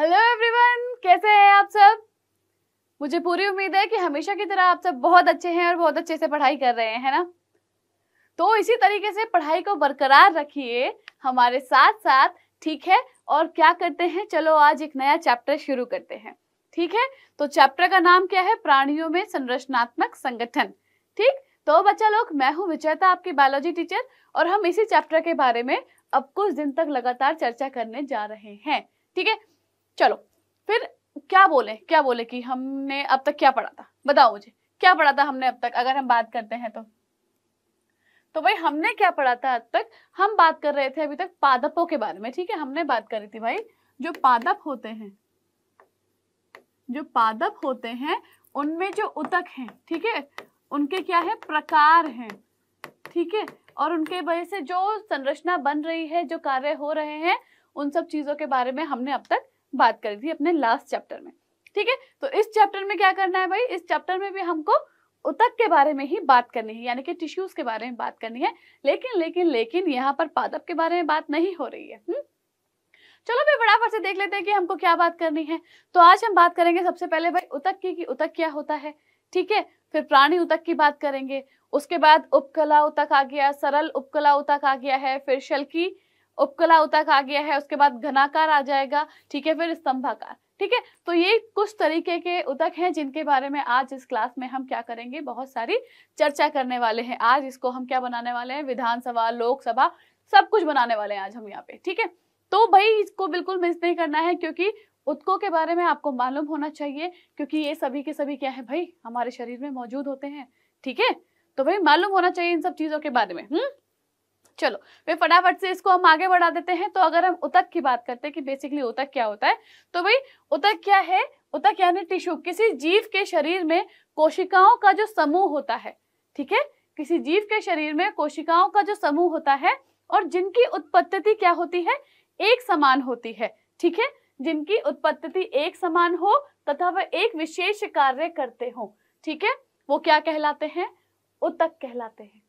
Hello everyone, कैसे हैं आप सब। मुझे पूरी उम्मीद है कि हमेशा की तरह आप सब बहुत अच्छे हैं और बहुत अच्छे से पढ़ाई कर रहे हैं, है ना। तो इसी तरीके से पढ़ाई को बरकरार रखिए हमारे साथ साथ, ठीक है। और क्या करते हैं, चलो आज एक नया चैप्टर शुरू करते हैं, ठीक है। तो चैप्टर का नाम क्या है, प्राणियों में संरचनात्मक संगठन, ठीक। तो बच्चा लोग, मैं हूँ विजयता, आपकी बायोलॉजी टीचर, और हम इसी चैप्टर के बारे में अब कुछ दिन तक लगातार चर्चा करने जा रहे हैं, ठीक है। चलो फिर क्या बोले कि हमने अब तक क्या पढ़ा था, बताओ मुझे क्या पढ़ा था हमने अब तक। अगर हम बात करते हैं तो भाई हमने क्या पढ़ा था अब तक, हम बात कर रहे थे अभी तक पादपों के बारे में, ठीक है। हमने बात करी थी भाई जो पादप होते हैं उनमें जो उतक हैं, ठीक है, उनके क्या है, प्रकार हैं, ठीक है। और उनके वजह से जो संरचना बन रही है, जो कार्य हो रहे हैं, उन सब चीजों के बारे में हमने अब तक बात करी थी अपने लास्ट चैप्टर में, ठीक है। तो इस चैप्टर में क्या करना है भाई, इस चैप्टर में भी हमको उतक के बारे में ही बात करनी है, यानी कि टिश्यूज के बारे में बात करनी है, लेकिन लेकिन लेकिन यहाँ पर पादप के बारे में बात नहीं हो रही है। चलो भाई फटाफट से देख लेते हैं कि हमको क्या बात करनी है। तो आज हम बात करेंगे सबसे पहले भाई उतक की, कि उतक क्या होता है, ठीक है। फिर प्राणी उतक की बात करेंगे, उसके बाद उपकला उतक आ गया, सरल उपकला उतक आ गया है, फिर शल्की उपकला उतक आ गया है, उसके बाद घनाकार आ जाएगा, ठीक है, फिर स्तंभाकार, ठीक है। तो ये कुछ तरीके के उतक हैं जिनके बारे में आज इस क्लास में हम क्या करेंगे, बहुत सारी चर्चा करने वाले हैं। आज इसको हम क्या बनाने वाले हैं, विधानसभा, लोकसभा, सब कुछ बनाने वाले हैं आज हम यहाँ पे, ठीक है। तो भाई इसको बिल्कुल मिस नहीं करना है, क्योंकि उतकों के बारे में आपको मालूम होना चाहिए, क्योंकि ये सभी के सभी क्या है भाई, हमारे शरीर में मौजूद होते हैं, ठीक है। तो भाई मालूम होना चाहिए इन सब चीजों के बारे में। चलो भाई फटाफट से इसको हम आगे बढ़ा देते हैं। तो अगर हम उतक की बात करते हैं कि बेसिकली उतक क्या होता है, तो भाई उतक क्या है, उतक यानी टिश्यू, किसी जीव के शरीर में कोशिकाओं का जो समूह होता है, ठीक है, किसी जीव के शरीर में कोशिकाओं का जो समूह होता है, और जिनकी उत्पत्ति क्या होती है, एक समान होती है, ठीक है, जिनकी उत्पत्ति एक समान हो तथा वह एक विशेष कार्य करते हो, ठीक है, वो क्या कहलाते हैं, उतक कहलाते हैं,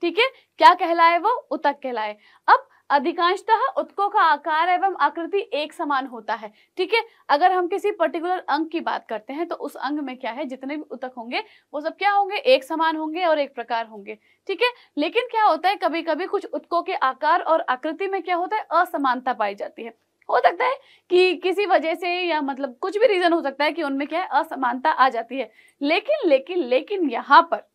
ठीक है। क्या कहलाए वो, उतक कहलाए। अब अधिकांशतः उतकों का आकार एवं आकृति एक समान होता है, ठीक है। अगर हम किसी पर्टिकुलर अंग की बात करते हैं तो उस अंग में क्या है, जितने भी उतक होंगे वो सब क्या होंगे, एक समान होंगे और एक प्रकार होंगे, ठीक है। लेकिन क्या होता है, कभी कभी कुछ उतकों के आकार और आकृति में क्या होता है, असमानता पाई जाती है। हो सकता है कि किसी वजह से या मतलब कुछ भी रीजन हो सकता है कि उनमें क्या है, असमानता आ जाती है। लेकिन लेकिन लेकिन यहाँ पर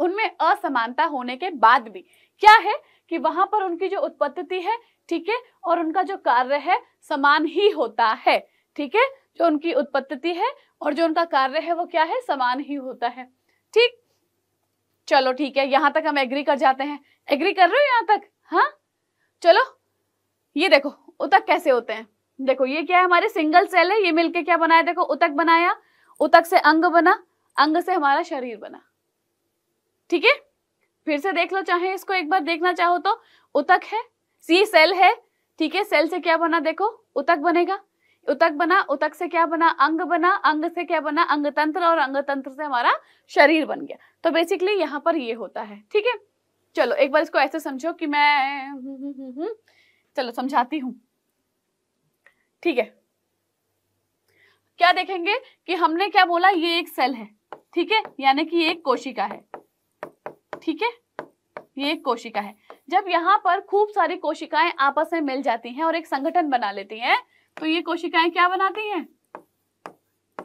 उनमें असमानता होने के बाद भी क्या है कि वहां पर उनकी जो उत्पत्ति है, ठीक है, और उनका जो कार्य है समान ही होता है, ठीक है। जो उनकी उत्पत्ति है और जो उनका कार्य है वो क्या है, समान ही होता है, ठीक। चलो ठीक है, यहाँ तक हम एग्री कर जाते हैं। एग्री कर रहे हो यहाँ तक, हाँ। चलो ये देखो उतक कैसे होते हैं। देखो ये क्या है, हमारे सिंगल सेल है, ये मिलके क्या बनाया, देखो उतक बनाया, उतक से अंग बना, अंग से हमारा शरीर बना, ठीक है। फिर से देख लो, चाहे इसको एक बार देखना चाहो तो, उतक है, सी सेल है, ठीक है, सेल से क्या बना, देखो उतक बनेगा, उतक बना, उतक से क्या बना, अंग बना, अंग से क्या बना, अंगतंत्र, और अंगतंत्र से हमारा शरीर बन गया। तो बेसिकली यहाँ पर ये होता है, ठीक है। चलो एक बार इसको ऐसे समझो कि मैं चलो समझाती हूँ, ठीक है। क्या देखेंगे कि हमने क्या बोला, ये एक सेल है, ठीक है, यानी कि ये एक कोशिका है, ठीक है, ये एक कोशिका है। जब यहाँ पर खूब सारी कोशिकाएं आपस में मिल जाती हैं और एक संगठन बना लेती हैं, तो ये कोशिकाएं क्या बनाती हैं,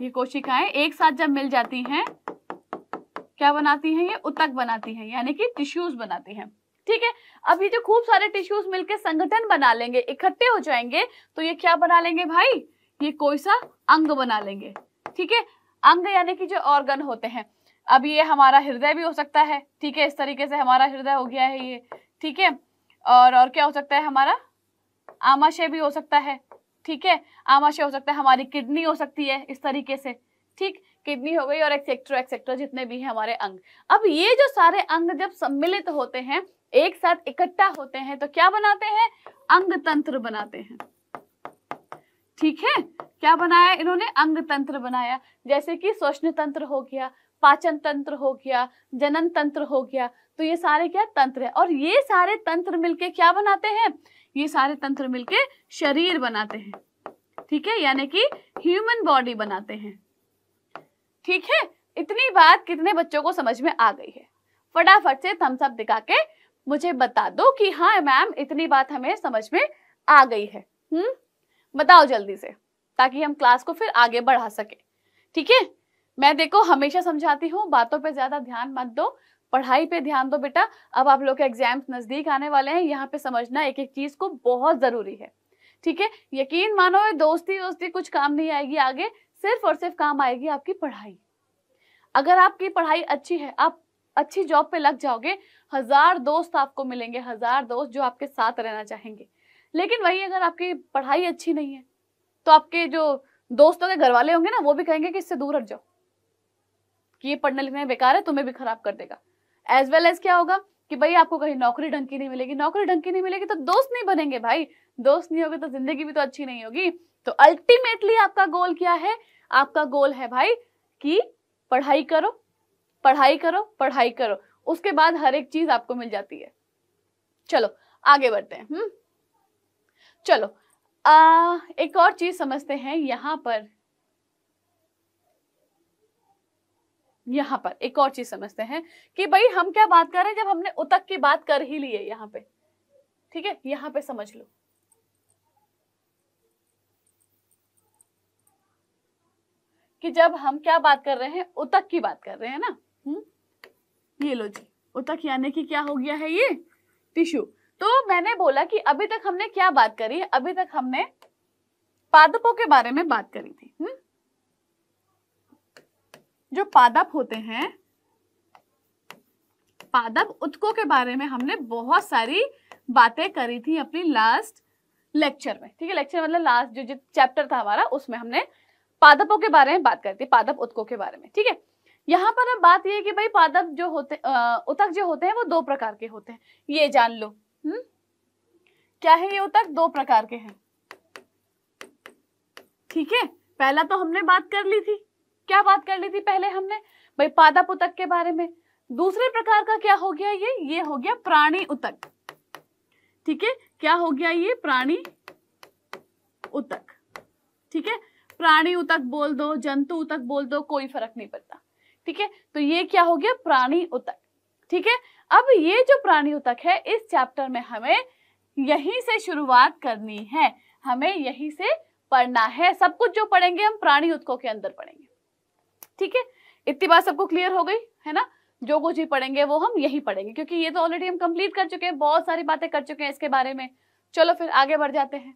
ये कोशिकाएं एक साथ जब मिल जाती हैं क्या बनाती हैं, ये उतक बनाती हैं, यानी कि टिश्यूज बनाती हैं, ठीक है। अब ये जो खूब सारे टिश्यूज मिलकर संगठन बना लेंगे, इकट्ठे हो जाएंगे, तो ये क्या बना लेंगे भाई, ये कोई सा अंग बना लेंगे, ठीक है। अंग यानी कि जो ऑर्गन होते हैं, अब ये हमारा हृदय भी हो सकता है, ठीक है, इस तरीके से हमारा हृदय हो गया है ये, ठीक है। और क्या हो सकता है, हमारा आमाशय भी हो सकता है, ठीक है, आमाशय हो सकता है, हमारी किडनी हो सकती है इस तरीके से, ठीक, किडनी हो गई, और एक्सेट्रा एक्सेट्रा जितने भी हैं हमारे अंग। अब ये जो सारे अंग जब सम्मिलित होते हैं, एक साथ इकट्ठा होते हैं, तो क्या बनाते हैं, अंग तंत्र बनाते हैं, ठीक है। क्या बनाया इन्होंने, अंग तंत्र बनाया, जैसे कि श्वसन तंत्र हो गया, पाचन तंत्र हो गया, जनन तंत्र हो गया। तो ये सारे क्या तंत्र है, और ये सारे तंत्र मिलके क्या बनाते हैं, ये सारे तंत्र मिलके शरीर बनाते हैं, ठीक है, यानी कि ह्यूमन बॉडी बनाते हैं। ठीक है, इतनी बात कितने बच्चों को समझ में आ गई है? फटाफट से थम्स अप दिखा के मुझे बता दो कि हाँ मैम इतनी बात हमें समझ में आ गई है। बताओ जल्दी से, ताकि हम क्लास को फिर आगे बढ़ा सके। ठीक है, मैं देखो हमेशा समझाती हूँ, बातों पे ज्यादा ध्यान मत दो, पढ़ाई पे ध्यान दो बेटा। अब आप लोग के एग्जाम्स नजदीक आने वाले हैं, यहाँ पे समझना एक एक चीज को बहुत जरूरी है। ठीक है, यकीन मानो दोस्ती दोस्ती कुछ काम नहीं आएगी आगे, सिर्फ और सिर्फ काम आएगी आपकी पढ़ाई। अगर आपकी पढ़ाई अच्छी है, आप अच्छी जॉब पे लग जाओगे, 1000 दोस्त आपको मिलेंगे, 1000 दोस्त जो आपके साथ रहना चाहेंगे। लेकिन वही अगर आपकी पढ़ाई अच्छी नहीं है तो आपके जो दोस्तों के घर वाले होंगे ना, वो भी कहेंगे कि इससे दूर हट जाओ, कि ये पढ़ने लिखने में बेकार है, तुम्हें भी खराब कर देगा। एज वेल एज क्या होगा कि भाई आपको कहीं नौकरी ढंग की नहीं मिलेगी, नौकरी ढंग की नहीं मिलेगी तो दोस्त नहीं बनेंगे भाई, दोस्त नहीं होगे तो जिंदगी भी तो अच्छी नहीं होगी। तो अल्टीमेटली आपका गोल क्या है? आपका गोल है भाई कि पढ़ाई करो, पढ़ाई करो, पढ़ाई करो, उसके बाद हर एक चीज आपको मिल जाती है। चलो आगे बढ़ते हैं। चलो एक और चीज समझते हैं। यहाँ पर एक और चीज समझते हैं कि भाई हम क्या बात कर रहे हैं, जब हमने उतक की बात कर ही ली है यहाँ पे। ठीक है, यहाँ पे समझ लो, कि जब हम क्या बात कर रहे हैं, उतक की बात कर रहे हैं ना। ये लो जी, उतक यानी कि क्या हो गया है ये? टिश्यू। तो मैंने बोला कि अभी तक हमने क्या बात करी? अभी तक हमने पादपों के बारे में बात करी थी। जो पादप होते हैं, पादप उत्कों के बारे में हमने बहुत सारी बातें करी थी अपनी लास्ट लेक्चर में। ठीक है, लेक्चर मतलब लास्ट जो चैप्टर था हमारा, उसमें हमने पादपों के बारे में बात करती है, पादप उत्कों के बारे में। ठीक है, यहाँ पर अब बात ये है कि भाई पादप जो होते उतक जो होते हैं वो दो प्रकार के होते हैं, ये जान लो। क्या है ये उतक? दो प्रकार के हैं। ठीक है, पहला तो हमने बात कर ली थी। क्या बात कर ली थी पहले हमने? भाई पादप उतक के बारे में। दूसरे प्रकार का क्या हो गया ये? ये हो गया प्राणी उतक। ठीक है, क्या हो गया ये? प्राणी उतक। ठीक है, प्राणी उतक बोल दो, जंतु उतक बोल दो, कोई फर्क नहीं पड़ता। ठीक है, तो ये क्या हो गया? प्राणी उतक। ठीक है, अब ये जो प्राणी उतक है, इस चैप्टर में हमें यहीं से शुरुआत करनी है, हमें यहीं से पढ़ना है। सब कुछ जो पढ़ेंगे हम प्राणी उतकों के अंदर पढ़ेंगे। ठीक है, इतनी बात सबको क्लियर हो गई है ना? जो कुछ भी पढ़ेंगे वो हम यही पढ़ेंगे, क्योंकि ये तो ऑलरेडी हम कंप्लीट कर चुके हैं, बहुत सारी बातें कर चुके हैं इसके बारे में। चलो फिर आगे बढ़ जाते हैं,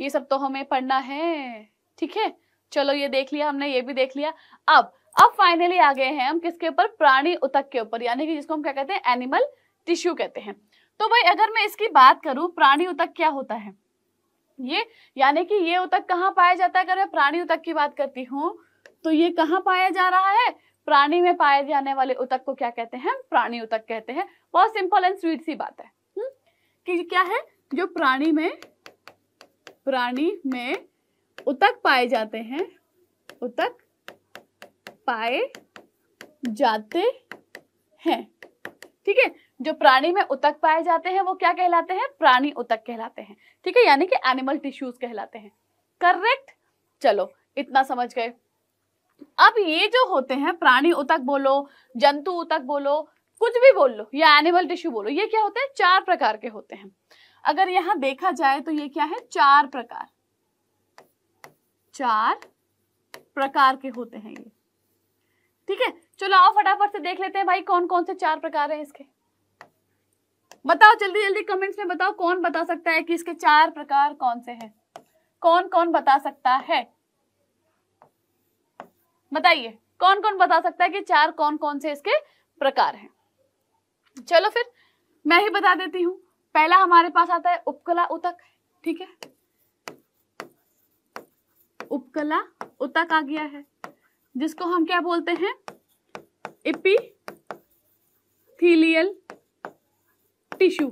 ये सब तो हमें पढ़ना है। ठीक है, चलो ये देख लिया हमने, ये भी देख लिया। अब फाइनली आ गए हैं हम किसके ऊपर? प्राणी उतक के ऊपर, यानी कि जिसको हम क्या कहते हैं? एनिमल टिश्यू कहते हैं। तो भाई अगर मैं इसकी बात करूं, प्राणी उतक क्या होता है ये? यानी कि ये उतक कहाँ पाया जाता है? अगर मैं प्राणी उतक की बात करती हूँ तो ये कहाँ पाया जा रहा है? प्राणी में पाए जाने वाले उतक को क्या कहते हैं? प्राणी उतक कहते हैं। बहुत सिंपल एंड स्वीट सी बात है कि क्या है, जो प्राणी में उतक पाए जाते हैं, उतक पाए जाते हैं। ठीक है, जो प्राणी में उतक पाए जाते हैं वो क्या कहलाते हैं? प्राणी उतक कहलाते हैं। ठीक है, यानी कि एनिमल टिश्यूज कहलाते हैं। करेक्ट, चलो इतना समझ गए। अब ये जो होते हैं, प्राणी उतक बोलो, जंतु उतक बोलो, कुछ भी बोल लो, या एनिमल टिश्यू बोलो, ये क्या होते हैं? चार प्रकार के होते हैं। अगर यहाँ देखा जाए तो ये क्या है? चार प्रकार के होते हैं ये। ठीक है, चलो आओ फटाफट से देख लेते हैं भाई कौन कौन से चार प्रकार हैं इसके। बताओ जल्दी जल्दी कमेंट्स में बताओ, कौन बता सकता है कि इसके चार प्रकार कौन से हैं? कौन कौन बता सकता है? बताइए कौन कौन बता सकता है कि चार कौन कौन से इसके प्रकार हैं? चलो फिर मैं ही बता देती हूँ। पहला हमारे पास आता है उपकला उतक। ठीक है, उपकला उतक आ गया है, जिसको हम क्या बोलते हैं? Epithelial tissue.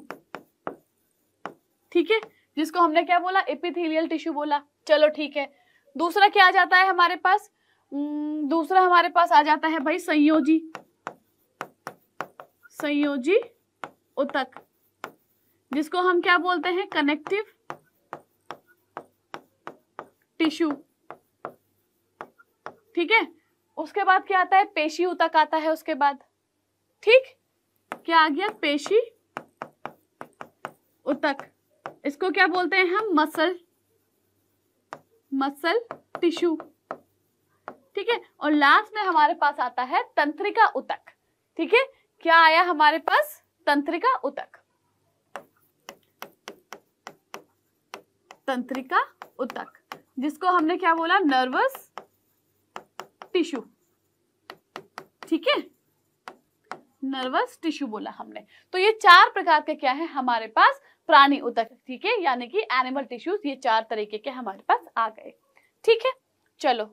ठीक है, जिसको हमने क्या बोला? एपिथेलियल टिश्यू बोला। चलो ठीक है, दूसरा क्या आ जाता है हमारे पास? दूसरा हमारे पास आ जाता है भाई संयोजी उतक, जिसको हम क्या बोलते हैं? कनेक्टिव टिश्यू, ठीक है। उसके बाद क्या आता है, पेशी ऊतक आता है उसके बाद, ठीक। क्या आ गया, पेशी ऊतक। इसको क्या बोलते हैं हम, मसल, मसल टिश्यू, ठीक है। और लास्ट में हमारे पास आता है तंत्रिका ऊतक, ठीक है। क्या आया हमारे पास, तंत्रिका ऊतक, तंत्रिका ऊतक, जिसको हमने क्या बोला, नर्वस टिश्यू, ठीक है, नर्वस टिश्यू बोला हमने। तो ये चार प्रकार के क्या है हमारे पास, प्राणी ऊतक, ठीक है, यानी कि एनिमल टिश्यूज, ये चार तरीके के हमारे पास आ गए, ठीक है। चलो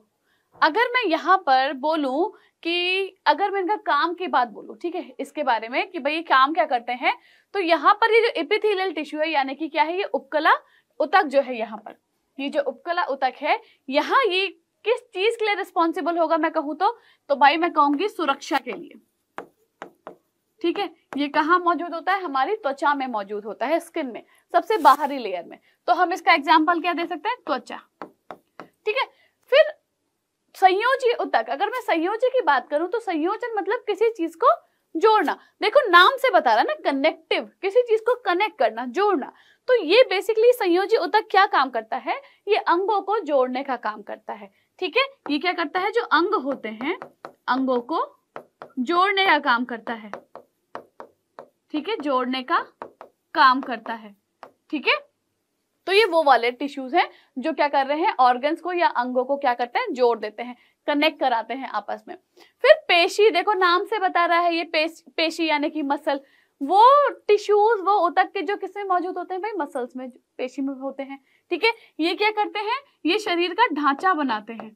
अगर मैं यहाँ पर बोलूं कि अगर मैं इनका काम की बात बोलूं, ठीक है, इसके बारे में कि भाई ये काम क्या करते हैं, तो यहाँ पर ये जो एपिथेलियल टिश्यू है, यानी कि क्या है, ये उपकला ऊतक जो है, यहाँ पर ये जो उपकला ऊतक है, यहाँ ये किस चीज के लिए रिस्पॉन्सिबल होगा, मैं कहूँ तो भाई मैं कहूंगी सुरक्षा के लिए, ठीक है। ये कहाँ मौजूद होता है, हमारी त्वचा में मौजूद होता है, स्किन में, सबसे बाहरी लेयर में। तो हम इसका एग्जाम्पल क्या दे सकते हैं, त्वचा, ठीक है। फिर संयोजी ऊतक, अगर मैं संयोजी की बात करूं तो संयोजन मतलब किसी चीज को जोड़ना, देखो नाम से बता रहा है ना, कनेक्टिव, किसी चीज को कनेक्ट करना, जोड़ना। तो ये बेसिकली संयोजी ऊतक क्या काम करता है, ये अंगों को जोड़ने का काम करता है, ठीक है। ये क्या करता है, जो अंग होते हैं अंगों को जोड़ने का काम करता है, ठीक है, जोड़ने का काम करता है, ठीक है। तो ये वो वाले टिश्यूज हैं जो क्या कर रहे हैं, ऑर्गन्स को या अंगों को क्या करते हैं, जोड़ देते हैं, कनेक्ट कराते हैं आपस में। फिर पेशी, देखो नाम से बता रहा है, ये पेशी यानी कि मसल, वो टिश्यूज, वो ऊतक के जो किसमें मौजूद होते हैं भाई, मसल्स में, पेशी में होते हैं, ठीक है। ये क्या करते हैं, ये शरीर का ढांचा बनाते हैं,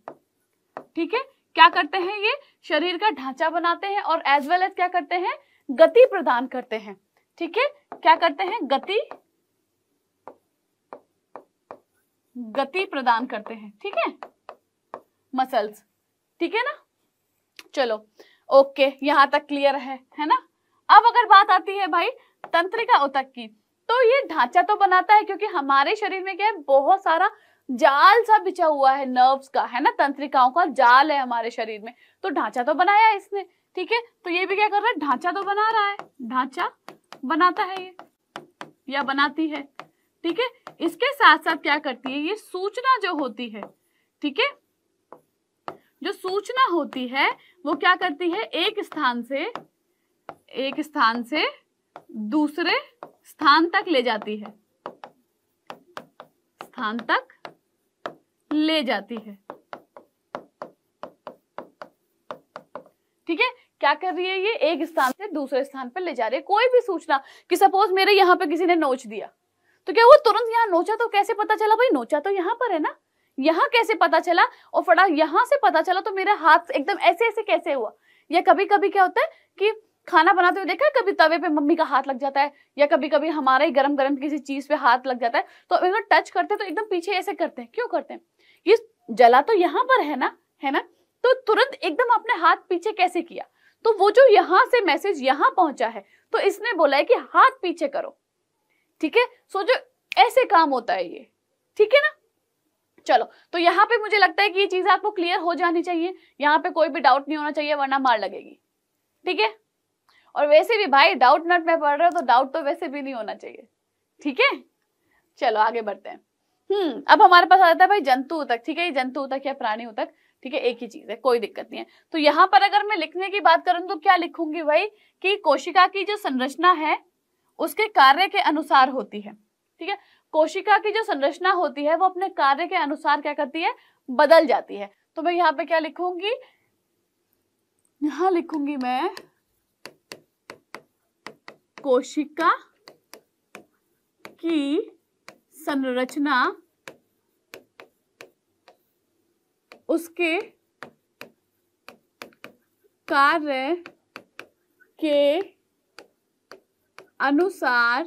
ठीक है, क्या करते हैं, ये शरीर का ढांचा बनाते हैं, और एज वेल एज क्या करते हैं, गति प्रदान करते हैं, ठीक है, क्या करते हैं, गति प्रदान करते हैं, ठीक है, मसल्स, ठीक है ना। चलो ओके, यहां तक क्लियर है ना। अब अगर बात आती है भाई तंत्रिका ऊतक की, तो ये ढांचा तो बनाता है, क्योंकि हमारे शरीर में क्या है, बहुत सारा जाल सा बिछा हुआ है नर्व्स का, है ना, तंत्रिकाओं का जाल है हमारे शरीर में, तो ढांचा तो बनाया इसने, ठीक है। तो ये भी क्या कर रहा है, ढांचा तो बना रहा है, ढांचा बनाता है ये, या बनाती है, ठीक है। इसके साथ साथ क्या करती है, ये सूचना जो होती है, ठीक है, जो सूचना होती है वो क्या करती है, एक स्थान से दूसरे स्थान तक ले जाती है, स्थान तक ले जाती है, ठीक है। क्या कर रही है ये, एक स्थान से दूसरे स्थान पर ले जा रही है कोई भी सूचना, कि सपोज मेरे यहाँ पे किसी ने नोच दिया, तो क्या वो तुरंत यहाँ नोचा, तो कैसे पता चला भाई, नोचा तो यहाँ पर है ना, यहाँ कैसे पता चला, और फटा यहाँ से पता चला, तो मेरा हाथ एकदम ऐसे ऐसे कैसे हुआ। या कभी कभी क्या होता है कि खाना बनाते हुए देखा है, कभी तवे पे मम्मी का हाथ लग जाता है, या कभी कभी हमारा ही गरम गरम किसी चीज पे हाथ लग जाता है, तो अगर टच करते हैं तो एकदम पीछे ऐसे करते हैं, क्यों करते हैं, ये जला तो यहाँ पर है ना, तो तुरंत एकदम अपने हाथ पीछे कैसे किया, तो वो जो यहाँ से मैसेज यहाँ पहुंचा है, तो इसने बोला है कि हाथ पीछे करो, ठीक है। सो जो ऐसे काम होता है ये, ठीक है ना। चलो तो यहाँ पे मुझे लगता है कि ये चीज आपको क्लियर हो जानी चाहिए, यहाँ पे कोई भी डाउट नहीं होना चाहिए, वरना मार लगेगी, ठीक है। और वैसे भी भाई डाउट नट में पढ़ रहे हो तो डाउट तो वैसे भी नहीं होना चाहिए, ठीक है। चलो आगे बढ़ते हैं। अब हमारे पास आ जाता है भाई जंतु ऊतक, ठीक है, जंतु ऊतक या प्राणी ऊतक, ठीक है, एक ही चीज है, कोई दिक्कत नहीं है। तो यहाँ पर अगर मैं लिखने की बात करूँ तो क्या लिखूंगी भाई, कि कोशिका की जो संरचना है उसके कार्य के अनुसार होती है, ठीक है। कोशिका की जो संरचना होती है वो अपने कार्य के अनुसार क्या करती है, बदल जाती है। तो मैं यहाँ पे क्या लिखूंगी, यहाँ लिखूंगी मैं कोशिका की संरचना उसके कार्य के अनुसार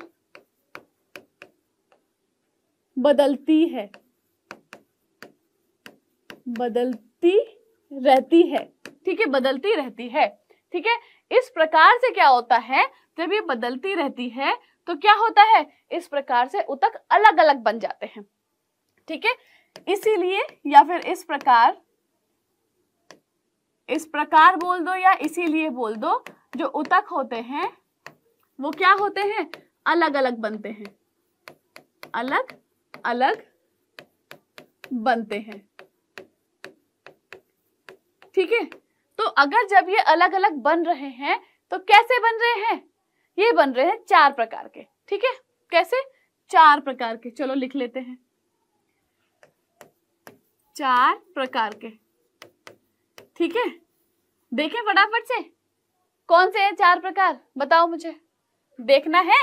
बदलती रहती है, ठीक है, बदलती रहती है, ठीक है। इस प्रकार से क्या होता है, जब ये बदलती रहती है तो क्या होता है, इस प्रकार से ऊतक अलग अलग बन जाते हैं, ठीक है। इसीलिए या फिर इस प्रकार बोल दो या इसीलिए बोल दो, जो उतक होते हैं वो क्या होते हैं, अलग अलग बनते हैं, अलग अलग बनते हैं। ठीक है, तो अगर जब ये अलग अलग बन रहे हैं तो कैसे बन रहे हैं, ये बन रहे हैं चार प्रकार के। ठीक है, कैसे, चार प्रकार के। चलो लिख लेते हैं, चार प्रकार के। ठीक है, देखें फटाफट से कौन से हैं चार प्रकार, बताओ मुझे, देखना है।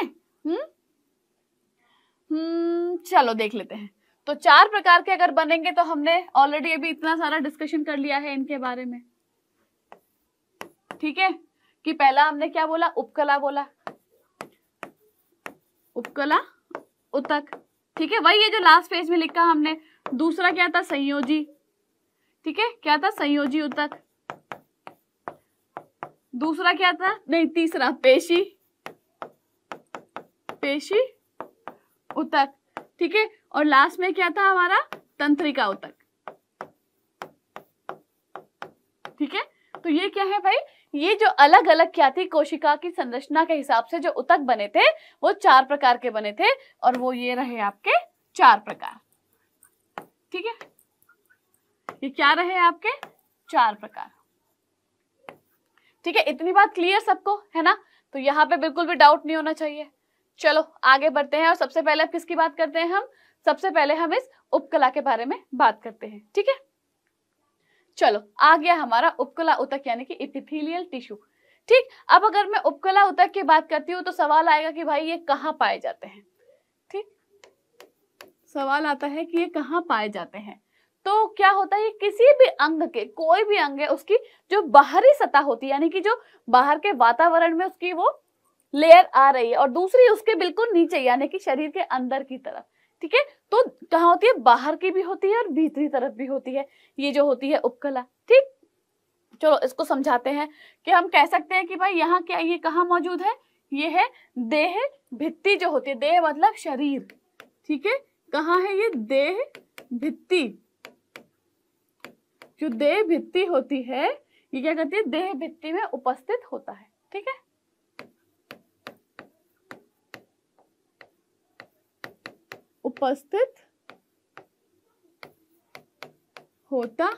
चलो देख लेते हैं। तो चार प्रकार के अगर बनेंगे तो हमने ऑलरेडी अभी इतना सारा डिस्कशन कर लिया है इनके बारे में। ठीक है, कि पहला हमने क्या बोला, उपकला बोला, उपकला उतक। ठीक है, वही है जो लास्ट पेज में लिखा हमने। दूसरा क्या था, संयोजी। ठीक है, क्या था, संयोजी उतक। दूसरा क्या था, नहीं तीसरा, पेशी, पेशी उतक। ठीक है, और लास्ट में क्या था हमारा, तंत्रिका उतक। ठीक है, तो ये क्या है भाई, ये जो अलग अलग क्या थी, कोशिका की संरचना के हिसाब से जो उतक बने थे वो चार प्रकार के बने थे, और वो ये रहे आपके चार प्रकार। ठीक है, ये क्या रहे आपके चार प्रकार। ठीक है, इतनी बात क्लियर सबको है ना, तो यहाँ पे बिल्कुल भी डाउट नहीं होना चाहिए। चलो आगे बढ़ते हैं, और सबसे पहले अब किसकी बात करते हैं हम, सबसे पहले हम इस उपकला के बारे में बात करते हैं। ठीक है, चलो आ गया हमारा उपकला उतक यानी कि एपिथेलियल टिश्यू। ठीक, अब अगर मैं उपकला उतक की बात करती हूँ तो सवाल आएगा कि भाई ये कहाँ पाए जाते हैं। ठीक, सवाल आता है कि ये कहाँ पाए जाते हैं, तो क्या होता है, किसी भी अंग के, कोई भी अंग है उसकी जो बाहरी सतह होती है, यानी कि जो बाहर के वातावरण में उसकी वो लेयर आ रही है, और दूसरी उसके बिल्कुल नीचे यानी कि शरीर के अंदर की तरफ। ठीक है, तो कहाँ होती है, बाहर की भी होती है और भीतरी तरफ भी होती है, ये जो होती है उपकला। ठीक, चलो इसको समझाते हैं कि हम कह सकते हैं कि भाई यहाँ क्या, ये कहाँ मौजूद है, ये है देह भित्ति जो होती है, देह मतलब शरीर। ठीक है, कहाँ है ये देह भित्ति, जो देह भित्ति होती है ये क्या करती है, देह भित्ति में उपस्थित होता है। ठीक है, उपस्थित होता है,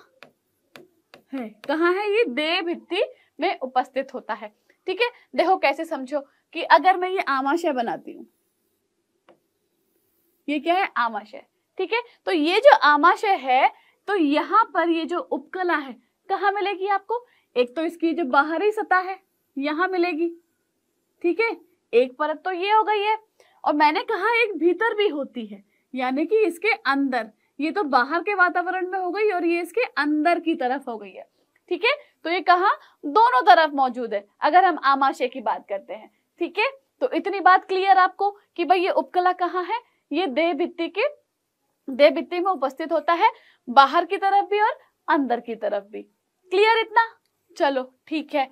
कहाँ है ये, देह भित्ति में उपस्थित होता है। ठीक है, देखो कैसे समझो कि अगर मैं ये आमाशय बनाती हूँ, ये क्या है, आमाशय। ठीक है, तो ये जो आमाशय है, तो यहाँ पर ये जो उपकला है कहाँ मिलेगी आपको, एक तो इसकी जो बाहरी सतह है यहाँ मिलेगी। ठीक है, एक परत तो ये हो गई है, और मैंने कहा एक भीतर भी होती है, यानी कि इसके अंदर, ये तो बाहर के वातावरण में हो गई और ये इसके अंदर की तरफ हो गई है। ठीक है, तो ये कहा दोनों तरफ मौजूद है अगर हम आमाशय की बात करते हैं। ठीक है, तो इतनी बात क्लियर आपको कि भाई ये उपकला कहाँ है, ये देहभित्ति के, देहभित्ति में उपस्थित होता है, बाहर की तरफ भी और अंदर की तरफ भी। क्लियर इतना, चलो ठीक है,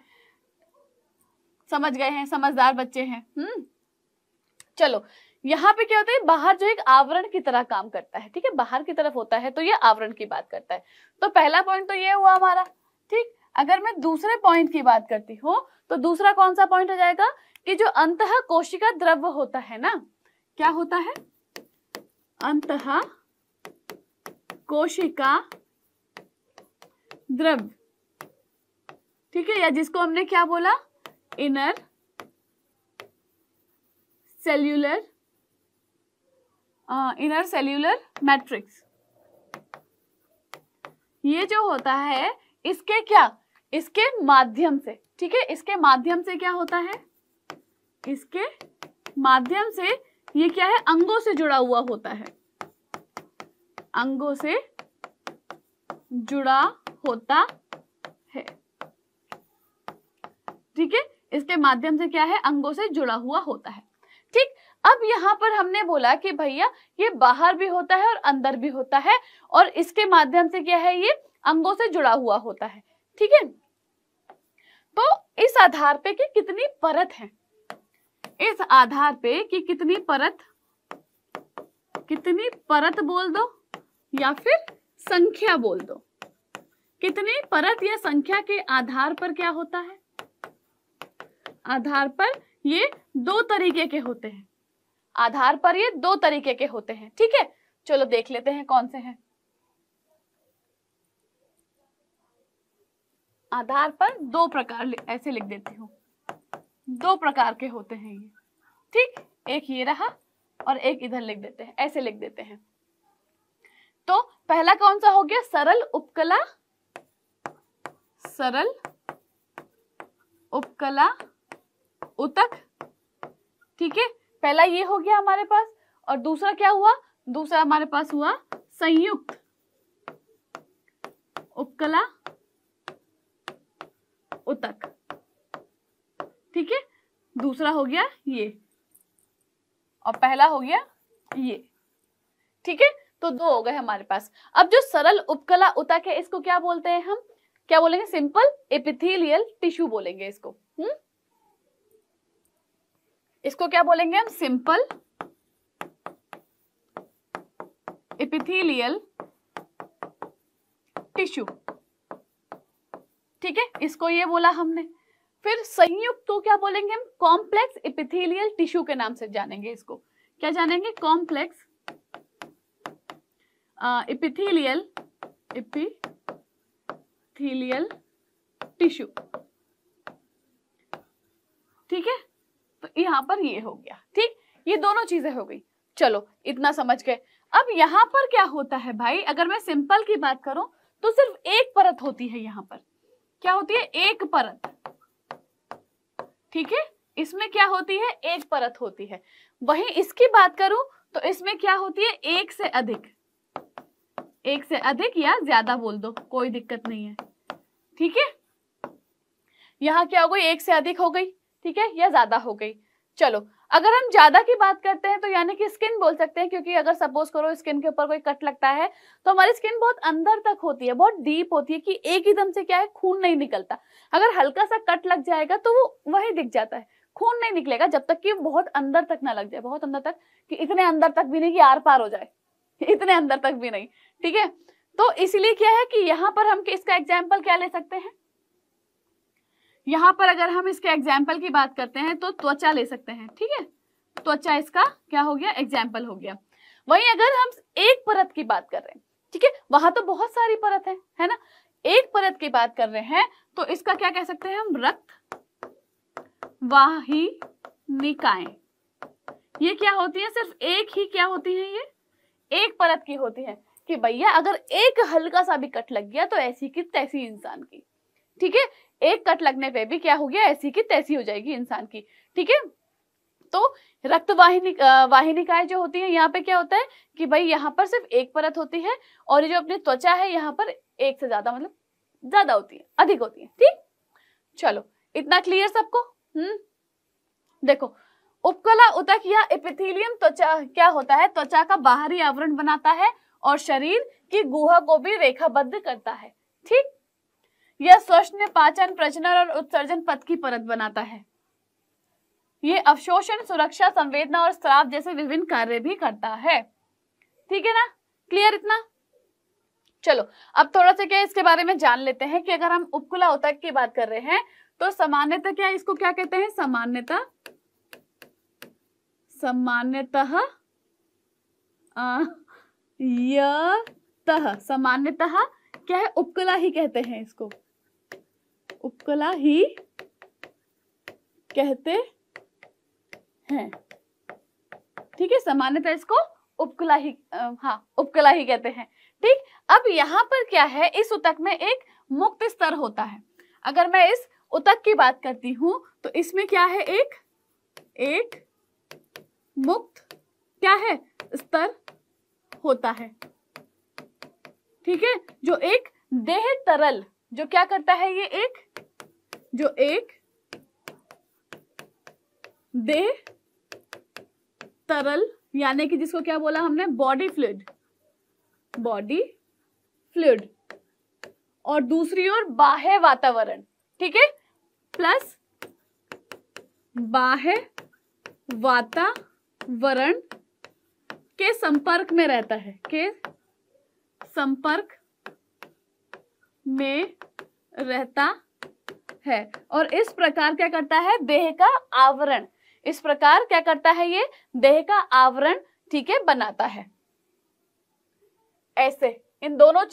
समझ गए हैं, समझदार बच्चे हैं। चलो यहाँ पे क्या होता है, बाहर जो एक आवरण की तरह काम करता है। ठीक है, बाहर की तरफ होता है तो ये आवरण की बात करता है। तो पहला पॉइंट तो ये हुआ हमारा। ठीक, अगर मैं दूसरे पॉइंट की बात करती हूँ तो दूसरा कौन सा पॉइंट हो जाएगा, कि जो अंतः कोशिका द्रव्य होता है ना, क्या होता है, अंतः कोशिका द्रव्य। ठीक है, या जिसको हमने क्या बोला, inner cellular, inner cellular matrix. ये जो होता है इसके क्या, इसके माध्यम से, ठीक है, इसके माध्यम से क्या होता है, इसके माध्यम से ये क्या है, अंगों से जुड़ा हुआ होता है, अंगों से जुड़ा होता है। ठीक है, इसके माध्यम से क्या है, अंगों से जुड़ा हुआ होता है। ठीक, अब यहाँ पर हमने बोला कि भैया ये बाहर भी होता है और अंदर भी होता है, और इसके माध्यम से क्या है, ये अंगों से जुड़ा हुआ होता है। ठीक है, तो इस आधार पे कि कितनी परत है, इस आधार पे कि कितनी परत बोल दो या फिर संख्या बोल दो। कितनी परत या संख्या के आधार पर क्या होता है? आधार पर ये दो तरीके के होते हैं। आधार पर ये दो तरीके के होते हैं, ठीक है। चलो देख लेते हैं कौन से हैं। आधार पर दो प्रकार, ऐसे लिख देती हूँ, दो प्रकार के होते हैं ये, ठीक। एक ये रहा और एक इधर लिख देते हैं, ऐसे लिख देते हैं। तो पहला कौन सा हो गया? सरल उपकला, सरल उपकला उतक, ठीक है। पहला ये हो गया हमारे पास। और दूसरा क्या हुआ? दूसरा हमारे पास हुआ संयुक्त उपकला उतक, ठीक है। दूसरा हो गया ये और पहला हो गया ये, ठीक है। तो दो हो गए हमारे पास। अब जो सरल उपकला उतक है, इसको क्या बोलते हैं हम? क्या बोलेंगे? सिंपल एपिथेलियल टिश्यू बोलेंगे इसको। इसको क्या बोलेंगे हम? सिंपल एपिथेलियल टिश्यू, ठीक है। इसको ये बोला हमने। फिर संयुक्त तो क्या बोलेंगे हम? कॉम्प्लेक्स एपिथेलियल टिश्यू के नाम से जानेंगे इसको। क्या जानेंगे? कॉम्प्लेक्स एपिथेलियल टिश्यू, ठीक है। तो यहां पर ये हो गया, ठीक। ये दोनों चीजें हो गई। चलो इतना समझ गए। अब यहां पर क्या होता है भाई? अगर मैं सिंपल की बात करूं तो सिर्फ एक परत होती है। यहां पर क्या होती है? एक परत, ठीक है। इसमें क्या होती है? एक परत होती है। वहीं इसकी बात करूं तो इसमें क्या होती है? एक से अधिक, एक से अधिक या ज्यादा बोल दो, कोई दिक्कत नहीं है, ठीक है। यहाँ क्या हो गई? एक से अधिक हो गई, ठीक है, या ज्यादा हो गई। चलो अगर हम ज्यादा की बात करते हैं तो यानी कि स्किन बोल सकते हैं, क्योंकि अगर सपोज करो स्किन के ऊपर कोई कट लगता है तो हमारी स्किन बहुत अंदर तक होती है, बहुत डीप होती है कि एक ही दम से क्या है, खून नहीं निकलता। अगर हल्का सा कट लग जाएगा तो वो वही दिख जाता है, खून नहीं निकलेगा जब तक कि बहुत अंदर तक ना लग जाए। बहुत अंदर तक कि इतने अंदर तक भी नहीं कि आर पार हो जाए, इतने अंदर तक भी नहीं, ठीक है। तो इसलिए क्या है कि यहाँ पर हम इसका एग्जाम्पल क्या ले सकते हैं? यहाँ पर अगर हम इसके एग्जाम्पल की बात करते हैं तो त्वचा ले सकते हैं, ठीक है। त्वचा इसका क्या हो गया? एग्जाम्पल हो गया। वहीं अगर हम एक परत की बात कर रहे हैं, ठीक है, वहां तो बहुत सारी परत है ना। एक परत की बात कर रहे हैं तो इसका क्या कह सकते हैं हम? रक्त वाहिनिकाएं। ये क्या होती है? सिर्फ एक ही क्या होती है? ये एक परत की होती है कि भैया अगर एक हल्का सा भी कट लग गया तो ऐसी की तैसी इंसान की, ठीक है। एक कट लगने पे भी क्या हो गया? ऐसी की तैसी हो जाएगी इंसान की, ठीक है। तो रक्त वाहिनिकाएं जो होती है, यहाँ पे क्या होता है कि भाई यहाँ पर सिर्फ एक परत होती है और ये जो अपनी त्वचा है यहाँ पर एक से ज्यादा, मतलब ज्यादा होती है, अधिक होती है, ठीक। चलो इतना क्लियर सबको? देखो उपकला उतक या एपिथेलियम त्वचा क्या होता है? त्वचा का बाहरी आवरण बनाता है और शरीर की गुहा को भी रेखाबद्ध करता है, ठीक। यह श्वसन, पाचन, प्रजनन और उत्सर्जन पथ की परत बनाता है। ये अवशोषण, सुरक्षा, संवेदना और स्राव जैसे विभिन्न कार्य भी करता है, ठीक है ना। क्लियर इतना? चलो अब थोड़ा सा क्या इसके बारे में जान लेते हैं कि अगर हम उपकला उतक की बात कर रहे हैं तो सामान्यतः क्या इसको क्या कहते हैं? सामान्यतः सामान्यतः क्या है? उपकला ही कहते हैं इसको, उपकला ही कहते हैं, ठीक है। सामान्यतः इसको उपकला ही उपकला ही कहते हैं, ठीक। अब यहाँ पर क्या है? इस उतक में एक मुक्त स्तर होता है। अगर मैं इस उतक की बात करती हूं तो इसमें क्या है? एक मुक्त क्या है? स्तर होता है, ठीक है। जो एक देह तरल जो क्या करता है? ये एक देह तरल यानी कि जिसको क्या बोला हमने? बॉडी फ्लूइड, और दूसरी ओर बाह्य वातावरण, ठीक है, प्लस बाह्य वातावरण के संपर्क में रहता है, के संपर्क में रहता है और इस प्रकार क्या करता है, देह का आवरण, इस प्रकार क्या करता है, ये देह का आवरण ठीक है बनाता है। ऐसे इन दोनों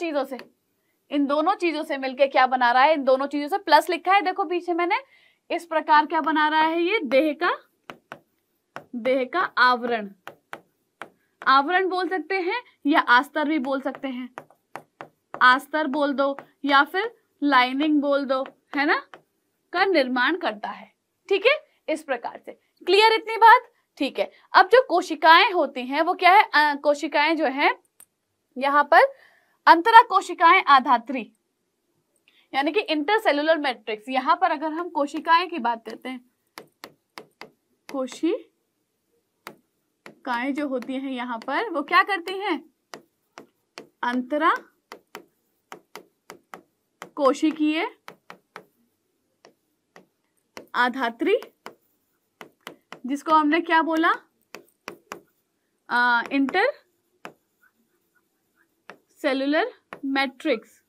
चीजों से मिलके क्या बना रहा है, इन दोनों चीजों से प्लस लिखा है देखो पीछे मैंने, इस प्रकार क्या बना रहा है, ये देह का आवरण बोल सकते हैं या आस्तर भी बोल सकते हैं, आस्तर बोल दो या फिर लाइनिंग बोल दो, है ना, का निर्माण करता है। ठीक है, इस प्रकार से क्लियर इतनी बात। ठीक है, अब जो कोशिकाएं होती हैं वो क्या है, कोशिकाएं जो है यहाँ पर अंतरा कोशिकाएं आधात्री यानी कि इंटरसेलुलर मैट्रिक्स। यहाँ पर अगर हम कोशिकाएं की बात करते हैं, कोशिकाएं जो होती हैं यहाँ पर वो क्या करती हैं, अंतरा कोशिकीय आधात्री, जिसको हमने क्या बोला, इंटर सेलुलर मैट्रिक्स,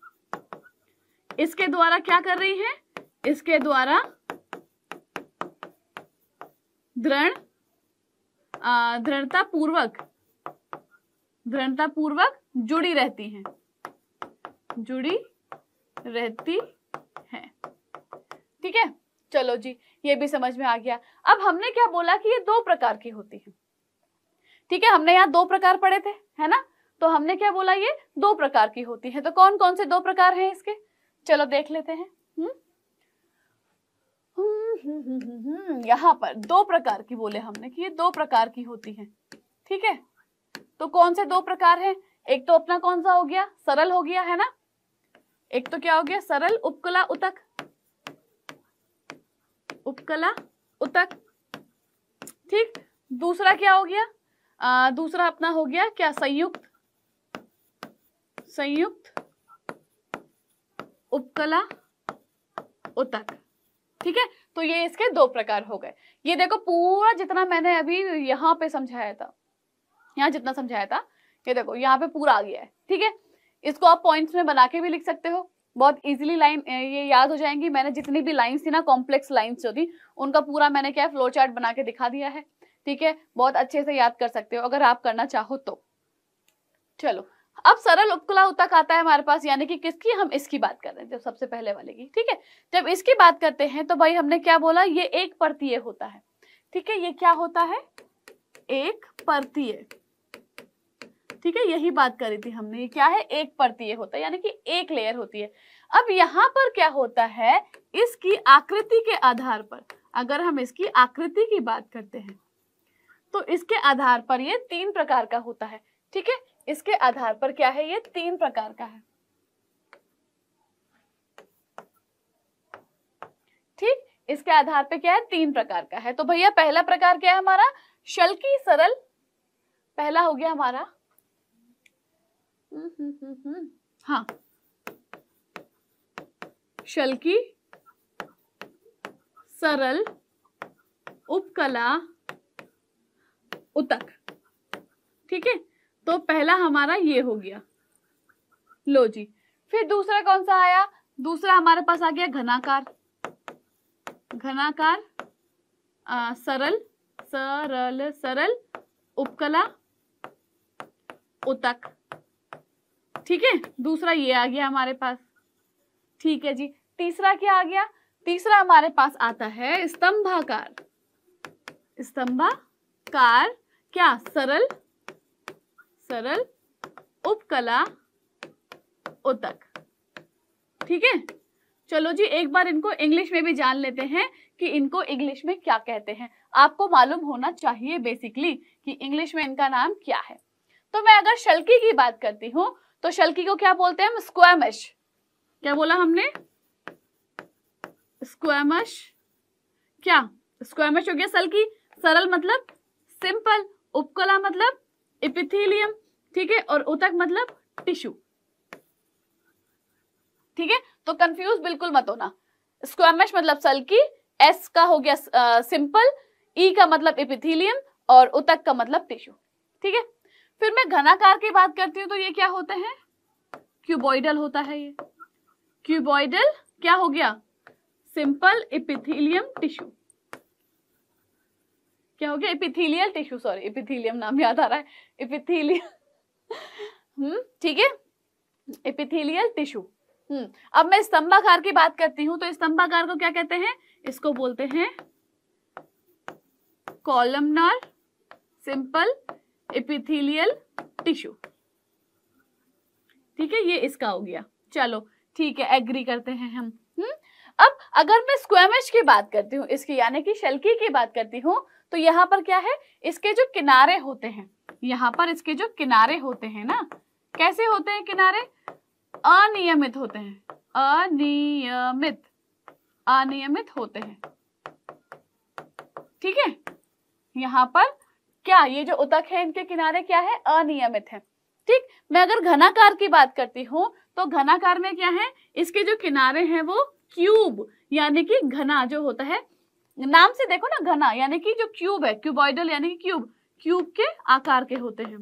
इसके द्वारा क्या कर रही है, इसके द्वारा दृढ़ता पूर्वक जुड़ी रहती हैं। ठीक है, चलो जी, ये भी समझ में आ गया। अब हमने क्या बोला कि ये दो प्रकार की होती है। ठीक है, हमने यहाँ दो प्रकार पढ़े थे, है ना, तो हमने क्या बोला, ये दो प्रकार की होती है। तो कौन कौन से दो प्रकार हैं इसके, चलो देख लेते हैं। यहाँ पर दो प्रकार की बोले हमने कि ये दो प्रकार की होती है। ठीक है, तो कौन से दो प्रकार हैं, एक तो अपना कौन सा हो गया, सरल हो गया, है ना, एक तो क्या हो गया, सरल उपकला उतक, उपकला उतक। ठीक, दूसरा क्या हो गया, दूसरा अपना हो गया क्या, संयुक्त उपकला उतक। ठीक है, तो ये इसके दो प्रकार हो गए। ये देखो पूरा जितना मैंने अभी यहाँ पे समझाया था, यहाँ जितना समझाया था, ये देखो यहाँ पे पूरा आ गया है। ठीक है, इसको आप पॉइंट्स में बना के भी लिख सकते हो, बहुत इजीली लाइन ये याद हो जाएंगी। मैंने जितनी भी लाइंस थी ना, कॉम्प्लेक्स लाइंस जो थी, उनका पूरा मैंने क्या है, फ्लो चार्ट बना के दिखा दिया है। ठीक है, बहुत अच्छे से याद कर सकते हो अगर आप करना चाहो तो। चलो, अब सरल उपकला उतक आता है हमारे पास, यानी कि किसकी, हम इसकी बात कर रहे थे, सबसे पहले वाले की। ठीक है, जब इसकी बात करते हैं तो भाई हमने क्या बोला, ये एक परतीय होता है। ठीक है, ये क्या होता है, एक परतीय। ठीक है, यही बात करी थी हमने, ये क्या है, एक परतीय होता है, यानी कि एक लेयर होती है। अब यहाँ पर क्या होता है, इसकी आकृति के आधार पर, अगर हम इसकी आकृति की बात करते हैं तो इसके आधार पर ये तीन प्रकार का होता है। ठीक है, इसके आधार पर क्या है, ये तीन प्रकार का है। ठीक, इसके आधार पर क्या है, तीन प्रकार का है। तो भैया पहला प्रकार क्या है हमारा, शल्की सरल, पहला हो गया हमारा, हाँ, शल्की सरल उपकला उतक। ठीक है, तो पहला हमारा ये हो गया। लो जी, फिर दूसरा कौन सा आया, दूसरा हमारे पास आ गया घनाकार सरल उपकला उतक। ठीक है, दूसरा ये आ गया हमारे पास। ठीक है जी, तीसरा क्या आ गया, तीसरा हमारे पास आता है स्तंभाकार क्या, सरल उपकला उतक। ठीक है, चलो जी, एक बार इनको इंग्लिश में भी जान लेते हैं कि इनको इंग्लिश में क्या कहते हैं। आपको मालूम होना चाहिए बेसिकली कि इंग्लिश में इनका नाम क्या है। तो मैं अगर शल्की की बात करती हूँ तो शल्की को क्या बोलते हैं हम, स्क्वैमश। क्या बोला हमने, स्क्वैमश, क्या स्क्वैमश हो गया शल्की। सरल मतलब सिंपल, उपकला मतलब एपिथेलियम। ठीक है, और उतक मतलब टिश्यू। ठीक है, तो कंफ्यूज बिल्कुल मत होना। स्क्वैमश मतलब शल्की, एस का हो गया सिंपल, ई का मतलब एपिथेलियम और उतक का मतलब टिश्यू। ठीक है, फिर मैं घनाकार की बात करती हूँ तो ये क्या होते हैं, क्यूबॉइडल होता है ये। क्यूबॉइडल क्या हो गया? Simple epithelium tissue. क्या हो गया? Epithelial tissue. सॉरी, एपिथेलियम नाम याद आ रहा है, एपिथेलियम। ठीक है, एपिथेलियल टिश्यू। अब मैं स्तंभाकार की बात करती हूं, तो स्तंभाकार को क्या कहते हैं? इसको बोलते हैं कॉलमनार सिंपल एपिथेलियल टिश्यू। ठीक है, ये इसका हो गया। चलो ठीक है, एग्री करते हैं हम। अब अगर मैं स्क्वैमज की बात करती हूँ, इसकी यानी कि शल्की की बात करती हूँ, तो यहाँ पर क्या है, इसके जो किनारे होते हैं, यहाँ पर इसके जो किनारे होते हैं ना, कैसे होते हैं किनारे? अनियमित होते हैं, अनियमित, अनियमित होते हैं। ठीक है, यहाँ पर क्या, ये जो उतक है इनके किनारे क्या है? अनियमित है। ठीक, मैं अगर घनाकार की बात करती हूँ, तो घनाकार में क्या है, इसके जो किनारे हैं वो क्यूब, यानी कि घना जो होता है, नाम से देखो ना, घना यानी कि जो क्यूब है, क्यूबॉइडल यानी कि क्यूब, क्यूब के आकार के होते हैं।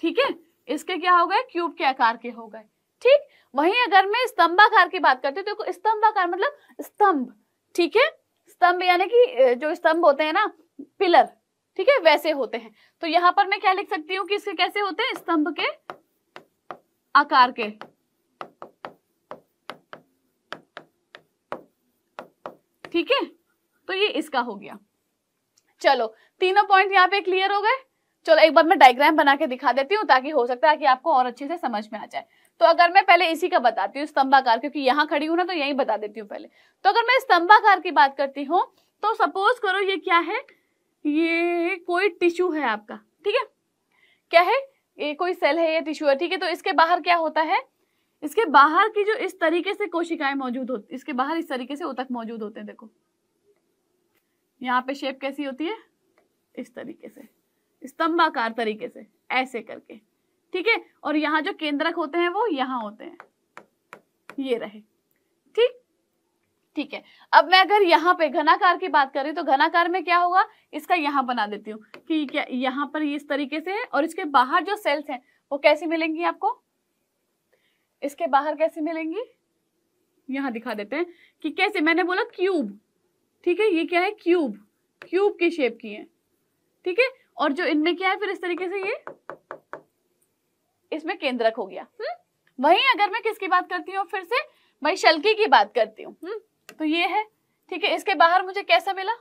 ठीक है, इसके क्या हो गए? क्यूब के आकार के हो गए। ठीक, वहीं अगर मैं स्तंभाकार की बात करती हूँ, तो स्तंभाकार मतलब स्तंभ। ठीक है, स्तंभ यानी कि जो स्तंभ होते हैं ना, पिलर, ठीक है, वैसे होते हैं। तो यहाँ पर मैं क्या लिख सकती हूँ कि इसके कैसे होते हैं? स्तंभ के आकार के। ठीक है, तो ये इसका हो गया। चलो, तीनों पॉइंट यहाँ पे क्लियर हो गए। चलो एक बार मैं डायग्राम बना के दिखा देती हूँ, ताकि हो सकता है कि आपको और अच्छे से समझ में आ जाए। तो अगर मैं पहले इसी का बताती हूँ, स्तंभाकार, क्योंकि यहाँ खड़ी हूँ ना, तो यही बता देती हूँ पहले। तो अगर मैं स्तंभाकार की बात करती हूँ, तो सपोज करो ये क्या है, ये कोई टिश्यू है आपका। ठीक है, क्या है ये? कोई सेल है या टिश्यू है। ठीक है, तो इसके बाहर क्या होता है? इसके बाहर की जो इस तरीके से कोशिकाएं मौजूद होती, इसके बाहर इस तरीके से ऊतक मौजूद होते हैं। देखो यहाँ पे शेप कैसी होती है, इस तरीके से, स्तंभाकार तरीके से, ऐसे करके। ठीक है, और यहाँ जो केंद्रक होते हैं वो यहाँ होते हैं, ये रहे। ठीक, ठीक है। अब मैं अगर यहाँ पे घनाकार की बात करें, तो घनाकार में क्या होगा, इसका यहाँ बना देती हूँ कि क्या यहाँ पर ये इस तरीके से है, और इसके बाहर जो सेल्स हैं वो कैसी मिलेंगी आपको? इसके बाहर कैसी मिलेंगी, यहाँ दिखा देते हैं कि कैसे। मैंने बोला क्यूब, ठीक है, ये क्या है? क्यूब, क्यूब की शेप की है। ठीक है, और जो इनमें क्या है, फिर इस तरीके से ये इसमें केंद्रक हो गया। वहीं अगर मैं किसकी बात करती हूँ, फिर से भाई शल्की की बात करती हूँ, तो ये है। ठीक है, इसके बाहर मुझे कैसा मिला,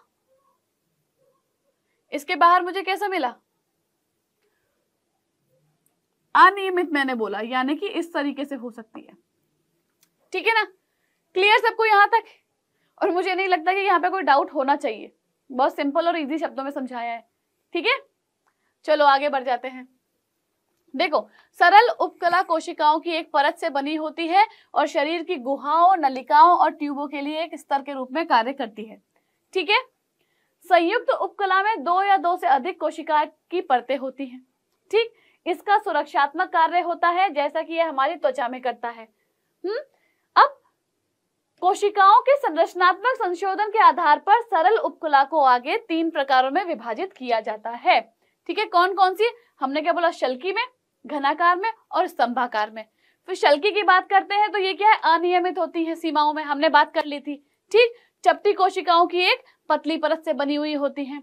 इसके बाहर मुझे कैसा मिला? अनियमित, मैंने बोला, यानी कि इस तरीके से हो सकती है। ठीक है ना, क्लियर सबको यहाँ तक? और मुझे नहीं लगता कि यहाँ पे कोई डाउट होना चाहिए, बहुत सिंपल और इजी शब्दों में समझाया है। ठीक है, चलो आगे बढ़ जाते हैं। देखो, सरल उपकला कोशिकाओं की एक परत से बनी होती है और शरीर की गुहाओं, नलिकाओं और ट्यूबों के लिए एक स्तर के रूप में कार्य करती है। ठीक है, संयुक्त उपकला में दो या दो से अधिक कोशिका की परतें होती हैं। ठीक, इसका सुरक्षात्मक कार्य होता है, जैसा कि यह हमारी त्वचा में करता है। अब कोशिकाओं के संरचनात्मक संशोधन के आधार पर सरल उपकला को आगे तीन प्रकारों में विभाजित किया जाता है। ठीक है, कौन कौन सी? हमने क्या बोला? शल्की में, घनाकार में और स्तंभाकार में। फिर शल्की की बात करते हैं, तो ये क्या है? अनियमित होती है सीमाओं में, हमने बात कर ली थी। ठीक, चपटी कोशिकाओं की एक पतली परत से बनी हुई होती है।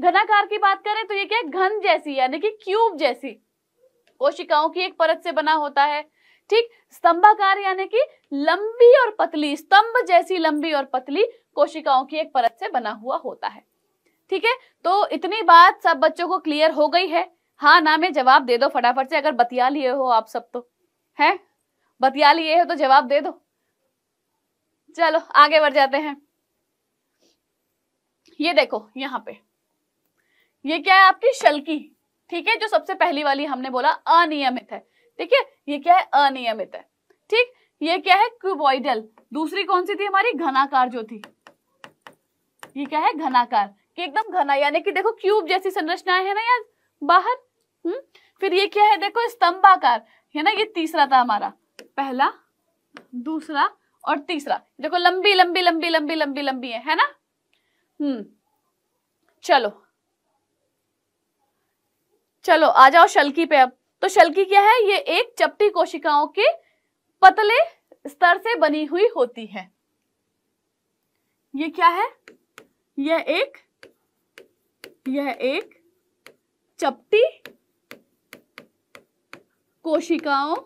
घनाकार की बात करें, तो ये क्या है? घन जैसी, यानी कि क्यूब जैसी कोशिकाओं की एक परत से बना होता है। ठीक, स्तंभाकार यानी कि लंबी और पतली, स्तंभ जैसी लंबी और पतली कोशिकाओं की एक परत से बना हुआ होता है। ठीक है, तो इतनी बात सब बच्चों को क्लियर हो गई है? हाँ ना, मैं जवाब दे दो फटाफट से, अगर बतिया लिए हो आप सब तो, हैं, बतिया लिए हो तो जवाब दे दो। चलो आगे बढ़ जाते हैं। ये देखो यहाँ पे, ये क्या है? आपकी शल्की। ठीक है, जो सबसे पहली वाली हमने बोला अनियमित है। ठीक है, ये क्या है? अनियमित है। ठीक, ये क्या है? क्यूबॉइडल। दूसरी कौन सी थी हमारी? घनाकार जो थी, ये क्या है? घनाकार, कि एकदम घना, यानी कि देखो क्यूब जैसी संरचनाएं है ना यार बाहर। फिर ये क्या है? देखो स्तंभाकार है ना, ये तीसरा था हमारा, पहला, दूसरा और तीसरा। देखो लंबी लंबी लंबी लंबी लंबी लंबी है ना। चलो चलो आ जाओ शल्की पे। अब तो शल्की क्या है, ये एक चपटी कोशिकाओं के पतले स्तर से बनी हुई होती है। ये क्या है, यह एक चपटी कोशिकाओं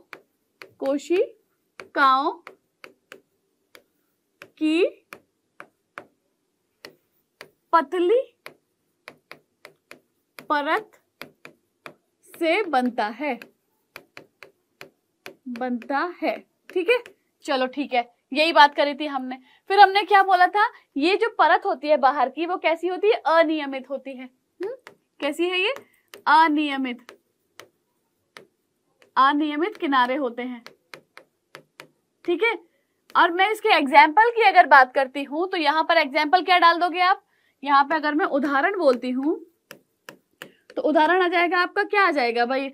की पतली परत से बनता है। ठीक है, चलो ठीक है, यही बात करी थी हमने। फिर हमने क्या बोला था, ये जो परत होती है बाहर की, वो कैसी होती है, अनियमित होती है। कैसी है ये, अनियमित किनारे होते हैं। ठीक है, और मैं इसके एग्जाम्पल की अगर बात करती हूं तो यहां पर एग्जाम्पल क्या डाल दोगे आप, यहाँ पे अगर मैं उदाहरण बोलती हूँ तो उदाहरण आ जाएगा आपका, क्या आ जाएगा भाई,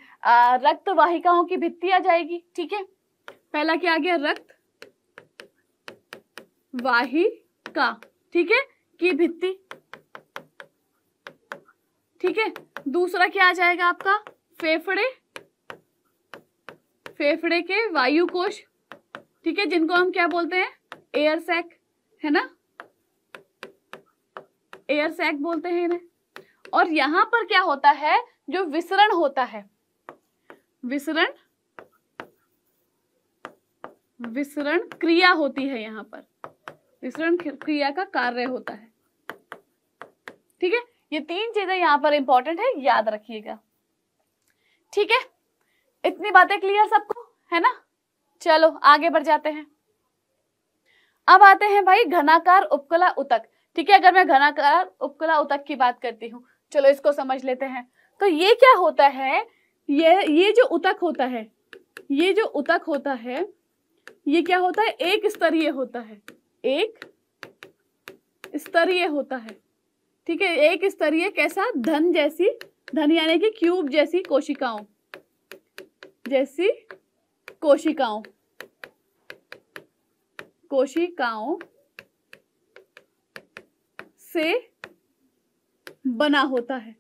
रक्त वाहिकाओं की भित्ति आ जाएगी। ठीक है, पहला क्या आ गया, रक्त वाहिका, ठीक है, की भित्ति। ठीक है, दूसरा क्या आ जाएगा आपका, फेफड़े के वायु कोश, ठीक है, जिनको हम क्या बोलते हैं, एयर सैक, है ना, एयर सैक बोलते हैं इन्हें। और यहाँ पर क्या होता है, जो विसरण होता है, विसरण क्रिया होती है, यहाँ पर विसरण क्रिया का कार्य होता है। ठीक है, ये तीन चीजें यहाँ पर इंपॉर्टेंट है, याद रखिएगा। ठीक है, इतनी बातें क्लियर सबको, है ना। चलो आगे बढ़ जाते हैं। अब आते हैं भाई घनाकार उपकला उतक। ठीक है, अगर मैं घनाकार उपकला उतक की बात करती हूँ, चलो इसको समझ लेते हैं। तो ये क्या होता है, ये जो उतक होता है, ये क्या होता है, एक स्तरीय होता है, ठीक है, एक स्तरीय कैसा, धन यानी कि क्यूब जैसी कोशिकाओं से बना होता है।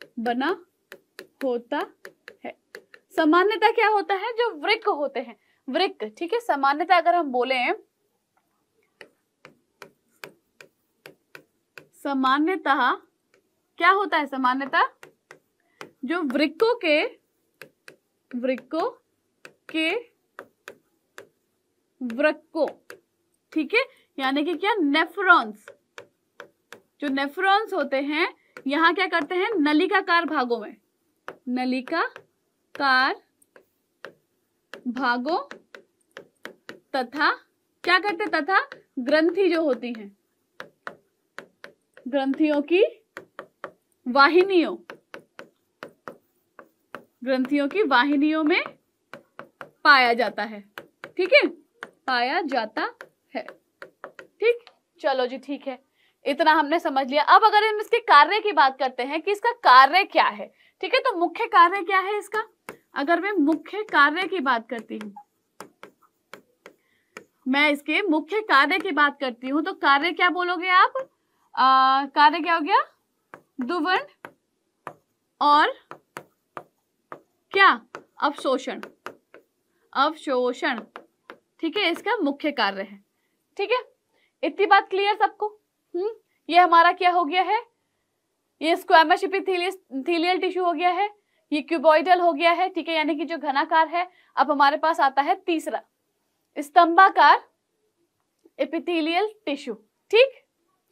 सामान्यतः क्या होता है, जो वृक्क होते हैं, वृक्क, ठीक है, सामान्यतः अगर हम बोले, सामान्यतः क्या होता है, सामान्यतः जो वृक्कों के ठीक है, यानी कि क्या, नेफ्रॉन्स, जो नेफ्रॉन्स होते हैं, यहाँ क्या करते हैं, नलिकाकार भागों तथा क्या करते, तथा ग्रंथि जो होती हैं, ग्रंथियों की वाहिनियों में पाया जाता है। ठीक है, ठीक, चलो जी ठीक है, इतना हमने समझ लिया। अब अगर हम इसके कार्य की बात करते हैं कि इसका कार्य क्या है, ठीक है, तो मुख्य कार्य क्या है इसका, अगर मैं मुख्य कार्य की बात करती हूँ, तो कार्य क्या बोलोगे आप, कार्य क्या हो गया, दुर्वहन और क्या, अवशोषण, ठीक है, इसका मुख्य कार्य है। ठीक है, इतनी बात क्लियर सबको। ये हमारा क्या हो गया है, ये स्क्वैमस एपिथेलियल टिश्यू हो गया है, ये क्यूबॉइडल हो गया है, ठीक है, यानी कि जो घनाकार है। अब हमारे पास आता है तीसरा, स्तंभाकार एपिथेलियल टिश्यू। ठीक,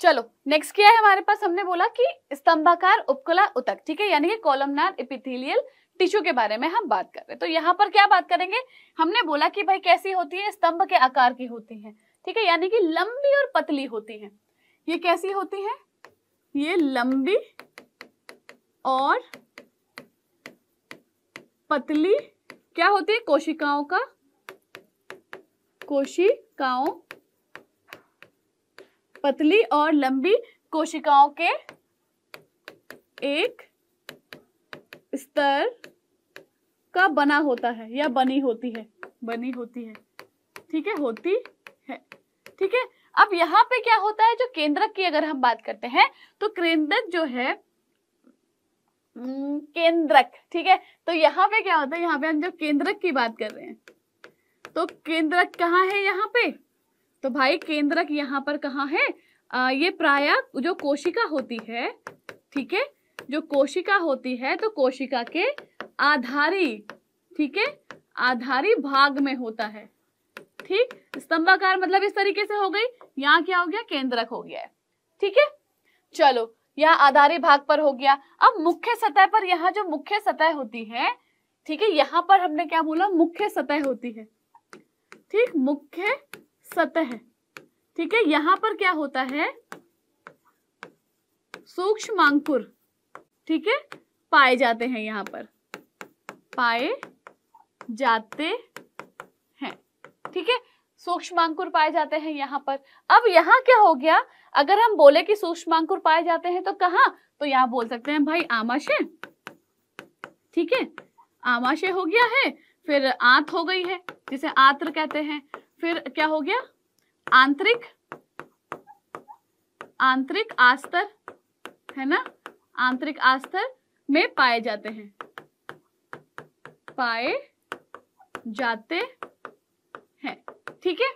चलो नेक्स्ट क्या है हमारे पास, हमने बोला कि स्तंभाकार उपकला उतक, ठीक है, यानी कि कॉलमनार एपिथेलियल टिश्यू के बारे में हम बात कर रहे हैं। तो यहाँ पर क्या बात करेंगे, हमने बोला कि भाई कैसी होती है, स्तंभ के आकार की होती है, ठीक है, यानी कि लंबी और पतली होती है। ये कैसी होती है, ये लंबी और पतली क्या होती है, कोशिकाओं पतली और लंबी कोशिकाओं के एक स्तर का बना होता है या बनी होती है, ठीक है, ठीक है। अब यहाँ पे क्या होता है, जो केंद्रक की अगर हम बात करते हैं तो केंद्रक जो है केंद्रक, ठीक है। तो यहाँ पे क्या होता है, यहाँ पे हम जब केंद्रक की बात कर रहे हैं तो केंद्रक कहाँ है यहाँ पे, तो भाई केंद्रक यहाँ पर कहाँ है, ये प्रायः जो कोशिका होती है, ठीक है, जो कोशिका होती है तो कोशिका के आधारी, ठीक है, आधारी भाग में होता है, ठीक। स्तंभाकार मतलब इस तरीके से हो गई, यहाँ क्या हो गया केंद्रक हो गया है, ठीक है। चलो यह आधारी भाग पर हो गया। अब मुख्य सतह पर, यहाँ जो मुख्य सतह होती है, ठीक है, यहाँ पर हमने क्या बोला मुख्य सतह होती है, ठीक, मुख्य सतह, ठीक है। यहाँ पर क्या होता है सूक्ष्मांकुर, ठीक है, पाए जाते हैं, यहाँ पर पाए जाते हैं, ठीक है, सूक्ष्मांकुर पाए जाते हैं यहाँ पर। अब यहाँ क्या हो गया, अगर हम बोले कि सूक्ष्मांकुर पाए जाते हैं तो कहाँ, तो यहाँ बोल सकते हैं भाई आमाशय, ठीक है, आमाशय हो गया है, फिर आंत हो गई है जिसे आंत्र कहते हैं, फिर क्या हो गया आंतरिक, आंतरिक आस्तर है ना, आंतरिक आस्तर में पाए जाते हैं, पाए जाते हैं, ठीक है।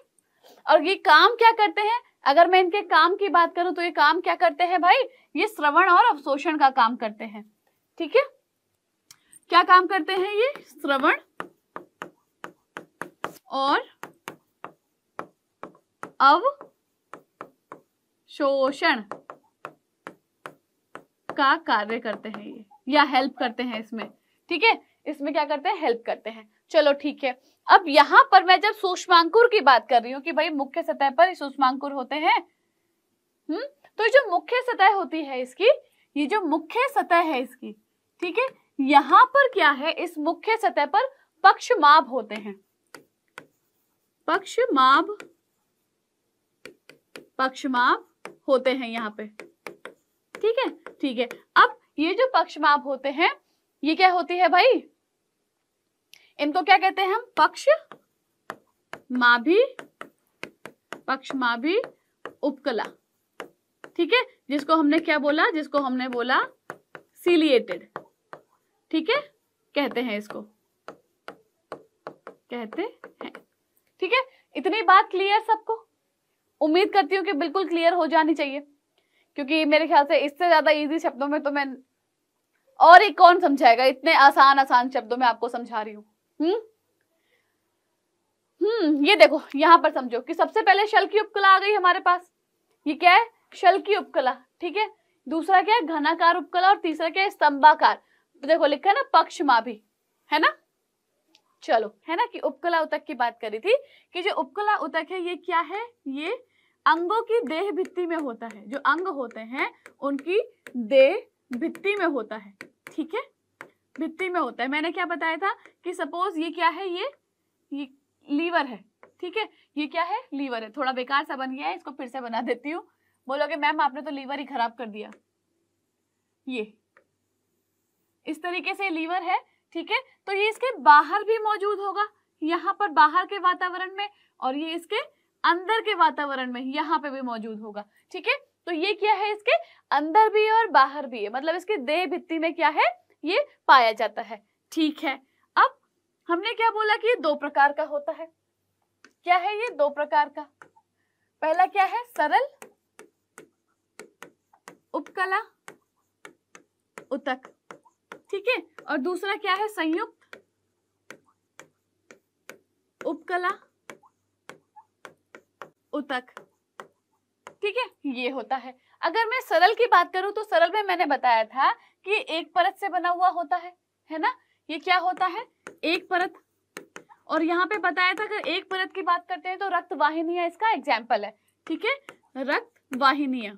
और ये काम क्या करते हैं, अगर मैं इनके काम की बात करूं तो ये काम क्या करते हैं भाई, ये श्रवण और अवशोषण का काम करते हैं, ठीक है। क्या काम करते हैं ये, श्रवण और अवशोषण का कार्य करते हैं ये, या हेल्प करते हैं इसमें, ठीक है, इसमें क्या करते हैं हेल्प करते हैं। चलो ठीक है। अब यहाँ पर मैं जब सूक्ष्मांकुर की बात कर रही हूँ कि भाई मुख्य सतह पर सूक्ष्मांकुर होते हैं, तो जो मुख्य सतह होती है इसकी, ये जो मुख्य सतह है इसकी, ठीक है, यहाँ पर क्या है, इस मुख्य सतह पर पक्षमाभ होते हैं, पक्षमाभ, पक्षमाभ होते हैं यहाँ पे, ठीक है, ठीक है। अब ये जो पक्षमाभ होते हैं ये क्या होती है भाई, इनको क्या कहते हैं हम पक्षमाभी, पक्षमाभी उपकला, ठीक है, जिसको हमने क्या बोला, जिसको हमने बोला सीलिएटेड, ठीक है, कहते हैं इसको, कहते हैं, ठीक है। इतनी बात क्लियर सबको, उम्मीद करती हूँ कि बिल्कुल क्लियर हो जानी चाहिए, क्योंकि मेरे ख्याल से इससे ज्यादा इजी शब्दों में तो मैं और एक कौन समझाएगा, इतने आसान आसान शब्दों में आपको समझा रही हूँ। ये देखो यहाँ पर समझो कि सबसे पहले शल की उपकला आ गई हमारे पास, ये क्या है शल की उपकला, ठीक है, दूसरा क्या है घनाकार उपकला, और तीसरा क्या है स्तंभाकार, देखो लिखा है ना पक्षमाभी, है ना। चलो है ना कि उपकला उतक की बात करी थी कि जो उपकला उतक है ये क्या है, ये अंगों की देह भित्ति में होता है, जो अंग होते हैं उनकी देह भित्ति में होता है, ठीक है, भित्ति में होता है। मैंने क्या बताया था कि सपोज ये क्या है, ये लीवर है, ठीक है, ये क्या है लीवर है, थोड़ा बेकार सा बन गया है, इसको फिर से बना देती हूँ। बोलोगे मैम आपने तो लीवर ही खराब कर दिया, ये इस तरीके से लीवर है, ठीक है, तो ये इसके बाहर भी मौजूद होगा यहाँ पर बाहर के वातावरण में, और ये इसके अंदर के वातावरण में यहाँ पे भी मौजूद होगा, ठीक है। तो ये क्या है इसके अंदर भी है और बाहर भी है, मतलब इसके देह भित्ति में क्या है ये पाया जाता है, ठीक है। अब हमने क्या बोला कि ये दो प्रकार का होता है, क्या है ये दो प्रकार का, पहला क्या है सरल उपकला उतक, ठीक है, और दूसरा क्या है संयुक्त उपकला उतक, ठीक है, ये होता है। अगर मैं सरल की बात करूं तो सरल में मैंने बताया था कि एक परत से बना हुआ होता है ना, ये क्या होता है एक परत, और यहाँ पे बताया था अगर एक परत की बात करते हैं तो रक्त वाहिनियां इसका एग्जाम्पल है, ठीक है, रक्त वाहिनियां,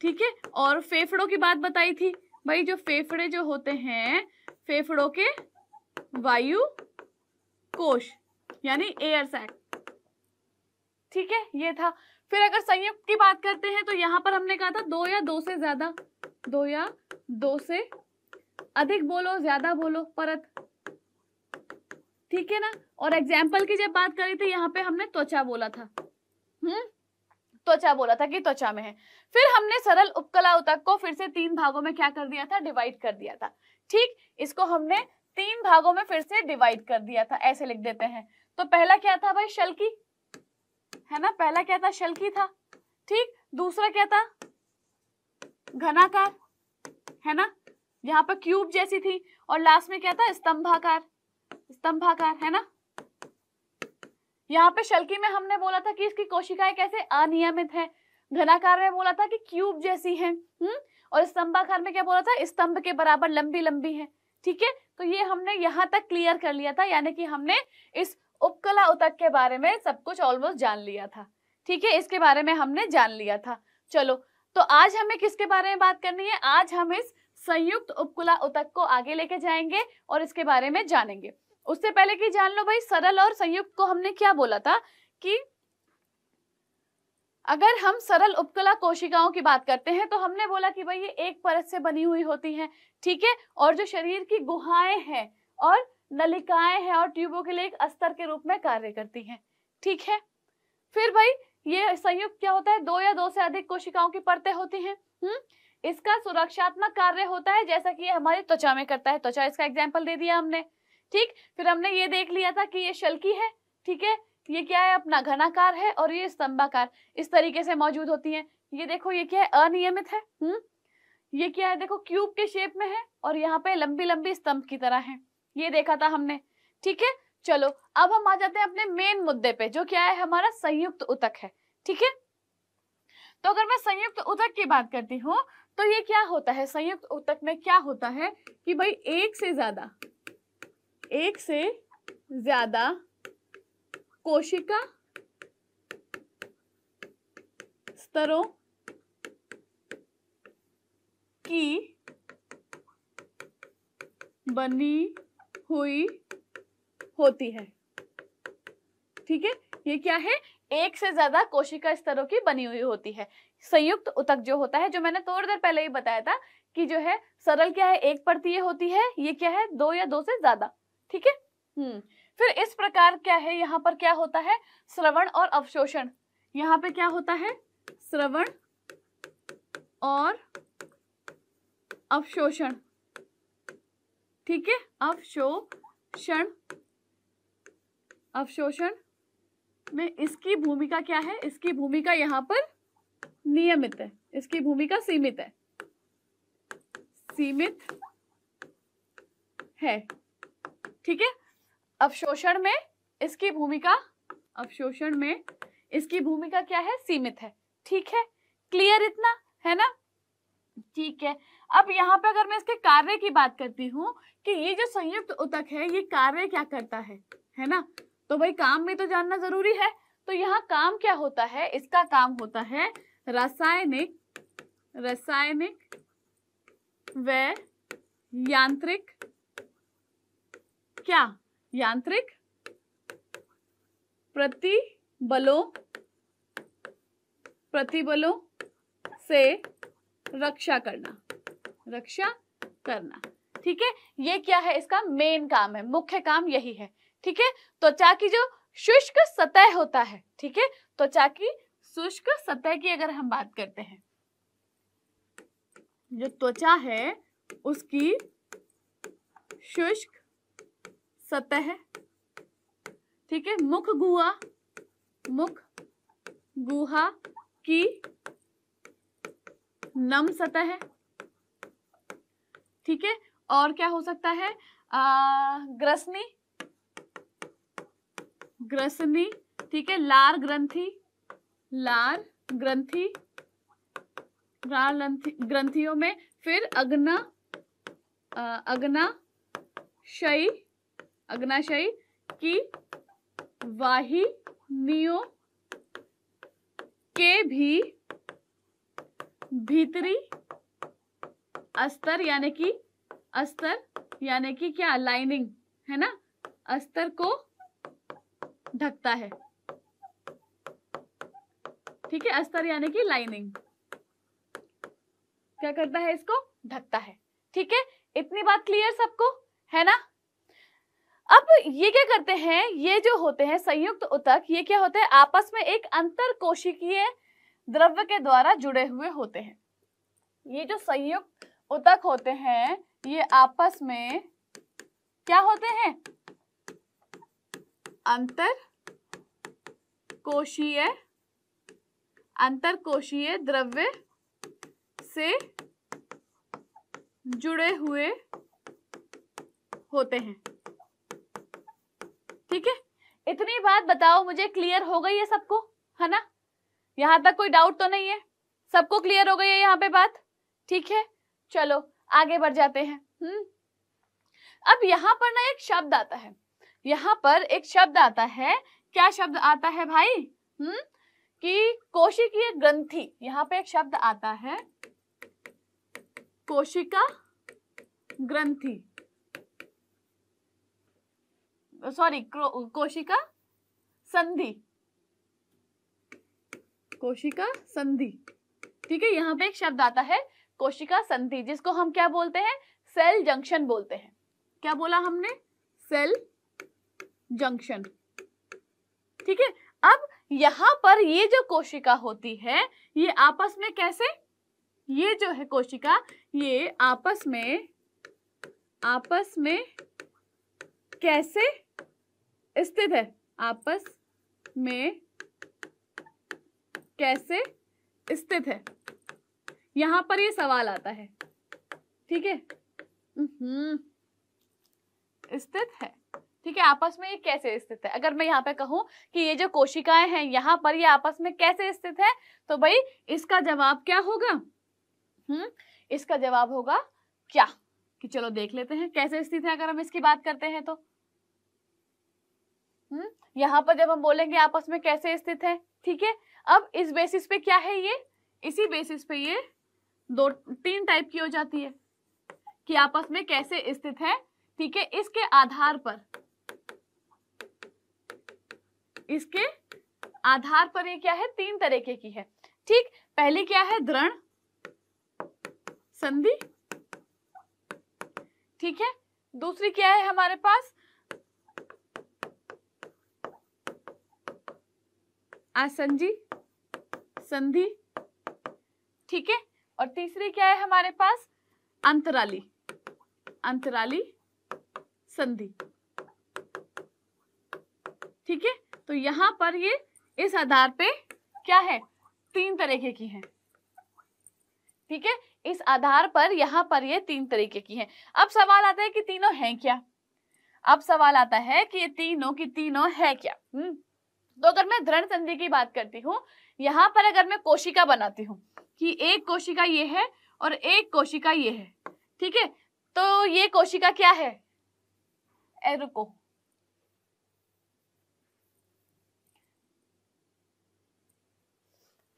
ठीक है। और फेफड़ों की बात बताई थी भाई, जो फेफड़े जो होते हैं, फेफड़ों के वायु कोश यानी एयर सैक, ठीक है, ये था। फिर अगर संयुक्त की बात करते हैं तो यहाँ पर हमने कहा था दो या दो से ज्यादा, दो या दो से अधिक बोलो ज्यादा बोलो परत, ठीक है ना। और एग्जाम्पल की जब बात करी थी यहाँ पे हमने त्वचा बोला था, त्वचा बोला था कि त्वचा में है। फिर हमने सरल उपकला उतक को फिर से 3 भागों में क्या कर दिया था, डिवाइड कर दिया था। ठीक, इसको हमने 3 भागों में फिर से डिवाइड कर दिया था, ऐसे लिख देते हैं। तो पहला क्या था भाई, शल्की, है ना, पहला क्या था, शल्की था। ठीक, दूसरा क्या था, घनाकार, है ना, यहाँ पर क्यूब जैसी थी। और लास्ट में क्या था, स्तंभाकार, स्तंभाकार, है ना। यहाँ पे शल्की में हमने बोला था कि इसकी कोशिकाएं कैसे अनियमित है, घनाकार में बोला था कि क्यूब जैसी है, और स्तंभाकार में क्या बोला था, स्तंभ के बराबर लंबी लंबी है। ठीक है, तो ये हमने यहाँ तक क्लियर कर लिया था, यानी कि हमने इस उपकला उतक के बारे में सब कुछ ऑलमोस्ट जान लिया था। ठीक है, इसके बारे में हमने जान लिया था। चलो, तो आज हमें किसके बारे में बात करनी है, आज हम इस संयुक्त उपकला उतक को आगे लेके जाएंगे और इसके बारे में जानेंगे। उससे पहले कि जान लो भाई, सरल और संयुक्त को हमने क्या बोला था कि अगर हम सरल उपकला कोशिकाओं की बात करते हैं तो हमने बोला कि भाई ये एक परत से बनी हुई होती हैं, ठीक है, और जो शरीर की गुहाएं हैं और नलिकाएं हैं और ट्यूबों के लिए एक अस्तर के रूप में कार्य करती हैं। ठीक है, फिर भाई ये संयुक्त क्या होता है, 2 या 2 से अधिक कोशिकाओं की परतें होती हैं। इसका सुरक्षात्मक कार्य होता है जैसा कि हमारी त्वचा में करता है, त्वचा इसका एग्जाम्पल दे दिया हमने। ठीक, फिर हमने ये देख लिया था कि ये शल्की है, ठीक है, ये क्या है अपना, घनाकार है, और ये स्तंभाकार इस तरीके से मौजूद होती हैं। ये देखो ये क्या है, अनियमित है, ये क्या है, देखो क्यूब के शेप में है और यहाँ पे लंबी लंबी स्तंभ की तरह है, ये देखा था हमने। ठीक है, चलो अब हम आ जाते हैं अपने मेन मुद्दे पे, जो क्या है हमारा संयुक्त उतक है। ठीक है, तो अगर मैं संयुक्त उतक की बात करती हूँ तो ये क्या होता है, संयुक्त उतक में क्या होता है कि भाई एक से ज्यादा कोशिका स्तरों की बनी हुई होती है। ठीक है, ये क्या है, 1 से ज्यादा कोशिका स्तरों की बनी हुई होती है। संयुक्त उतक जो होता है, जो मैंने थोड़ी देर पहले ही बताया था कि जो है सरल क्या है, एक परतीय होती है, ये क्या है 2 या 2 से ज्यादा। ठीक है, फिर इस प्रकार क्या है, यहाँ पर क्या होता है, श्रवण और अवशोषण, यहाँ पे क्या होता है, श्रवण और अवशोषण। ठीक है, अवशोषण में इसकी भूमिका क्या है, इसकी भूमिका यहाँ पर नियमित है, इसकी भूमिका सीमित है, सीमित है। ठीक है, अवशोषण में इसकी भूमिका क्या है, सीमित है। ठीक है, क्लियर इतना, है ना। ठीक है, अब यहाँ पे अगर मैं इसके कार्य की बात करती हूँ कि ये जो संयुक्त उतक है ये कार्य क्या करता है, है ना, तो भाई काम भी तो जानना जरूरी है। तो यहाँ काम क्या होता है, इसका काम होता है रासायनिक व यांत्रिक, क्या, यांत्रिक प्रतिबलों से रक्षा करना। ठीक है, ये क्या है, इसका मेन काम है, मुख्य काम यही है। ठीक है, त्वचा की जो शुष्क सतह होता है, ठीक है, त्वचा की शुष्क सतह की अगर हम बात करते हैं, जो त्वचा है उसकी शुष्क सतह, ठीक है, मुख गुहा की नम सतह है। ठीक है, और क्या हो सकता है, ग्रसनी, ठीक है, लार ग्रंथियों में, फिर अग्नाशयी की वाहिनियों के भी भीतरी अस्तर, यानी कि क्या, लाइनिंग, है ना, अस्तर को ढकता है। ठीक है, अस्तर यानी कि लाइनिंग क्या करता है, इसको ढकता है। ठीक है, इतनी बात क्लियर सबको, है ना। अब ये क्या करते हैं, ये जो होते हैं संयुक्त उतक, ये क्या होते हैं, आपस में एक अंतर कोशिकीय द्रव्य के द्वारा जुड़े हुए होते हैं। ये जो संयुक्त ऊतक होते हैं ये आपस में क्या होते हैं? अंतर कोशीय द्रव्य से जुड़े हुए होते हैं। ठीक है, इतनी बात बताओ मुझे, क्लियर हो गई है सबको, है ना? यहां तक कोई डाउट तो नहीं है? सबको क्लियर हो गई है यहाँ पे बात? ठीक है, चलो आगे बढ़ जाते हैं। अब यहाँ पर ना एक शब्द आता है, यहाँ पर एक शब्द आता है। क्या शब्द आता है भाई? कि कोशिकीय ग्रंथि। यहाँ पे एक शब्द आता है कोशिका ग्रंथि, सॉरी कोशिका संधि। ठीक है, यहाँ पे एक शब्द आता है कोशिका संधि, जिसको हम क्या बोलते हैं? सेल जंक्शन बोलते हैं। क्या बोला हमने? Cell junction. ठीक है, अब यहाँ पर ये जो कोशिका होती है ये आपस में कैसे, ये जो है कोशिका ये आपस में कैसे स्थित है, आपस में कैसे स्थित है, यहाँ पर ये सवाल आता है। ठीक है, स्थित है। ठीक है, आपस में ये कैसे स्थित है? अगर मैं यहाँ पे कहूँ कि ये जो कोशिकाएं हैं यहाँ पर ये आपस में कैसे स्थित है, तो भाई इसका जवाब क्या होगा? इसका जवाब होगा क्या, कि चलो देख लेते हैं कैसे स्थित है। अगर हम इसकी बात करते हैं तो यहाँ पर जब हम बोलेंगे आपस में कैसे स्थित है, ठीक है, अब इस बेसिस पे क्या है ये, इसी बेसिस पे ये दो तीन टाइप की हो जाती है कि आपस में कैसे स्थित है। ठीक है, इसके आधार पर ये क्या है, तीन तरीके की है। ठीक, पहली क्या है? दृढ़ संधि। ठीक है, दूसरी क्या है हमारे पास? असंजी संधि। ठीक है, और तीसरी क्या है हमारे पास? अंतराली संधि। ठीक है, तो यहाँ पर ये इस आधार पे क्या है, तीन तरीके की है। ठीक है, इस आधार पर यहाँ पर ये तीन तरीके की है। अब सवाल आता है कि तीनों हैं क्या? अब सवाल आता है कि ये तीनों की तीनों है क्या? तो अगर मैं दृढ़ संधि की बात करती हूँ, यहाँ पर अगर मैं कोशिका बनाती हूँ कि एक कोशिका ये है और एक कोशिका ये है, ठीक है, तो ये कोशिका क्या है? रुको,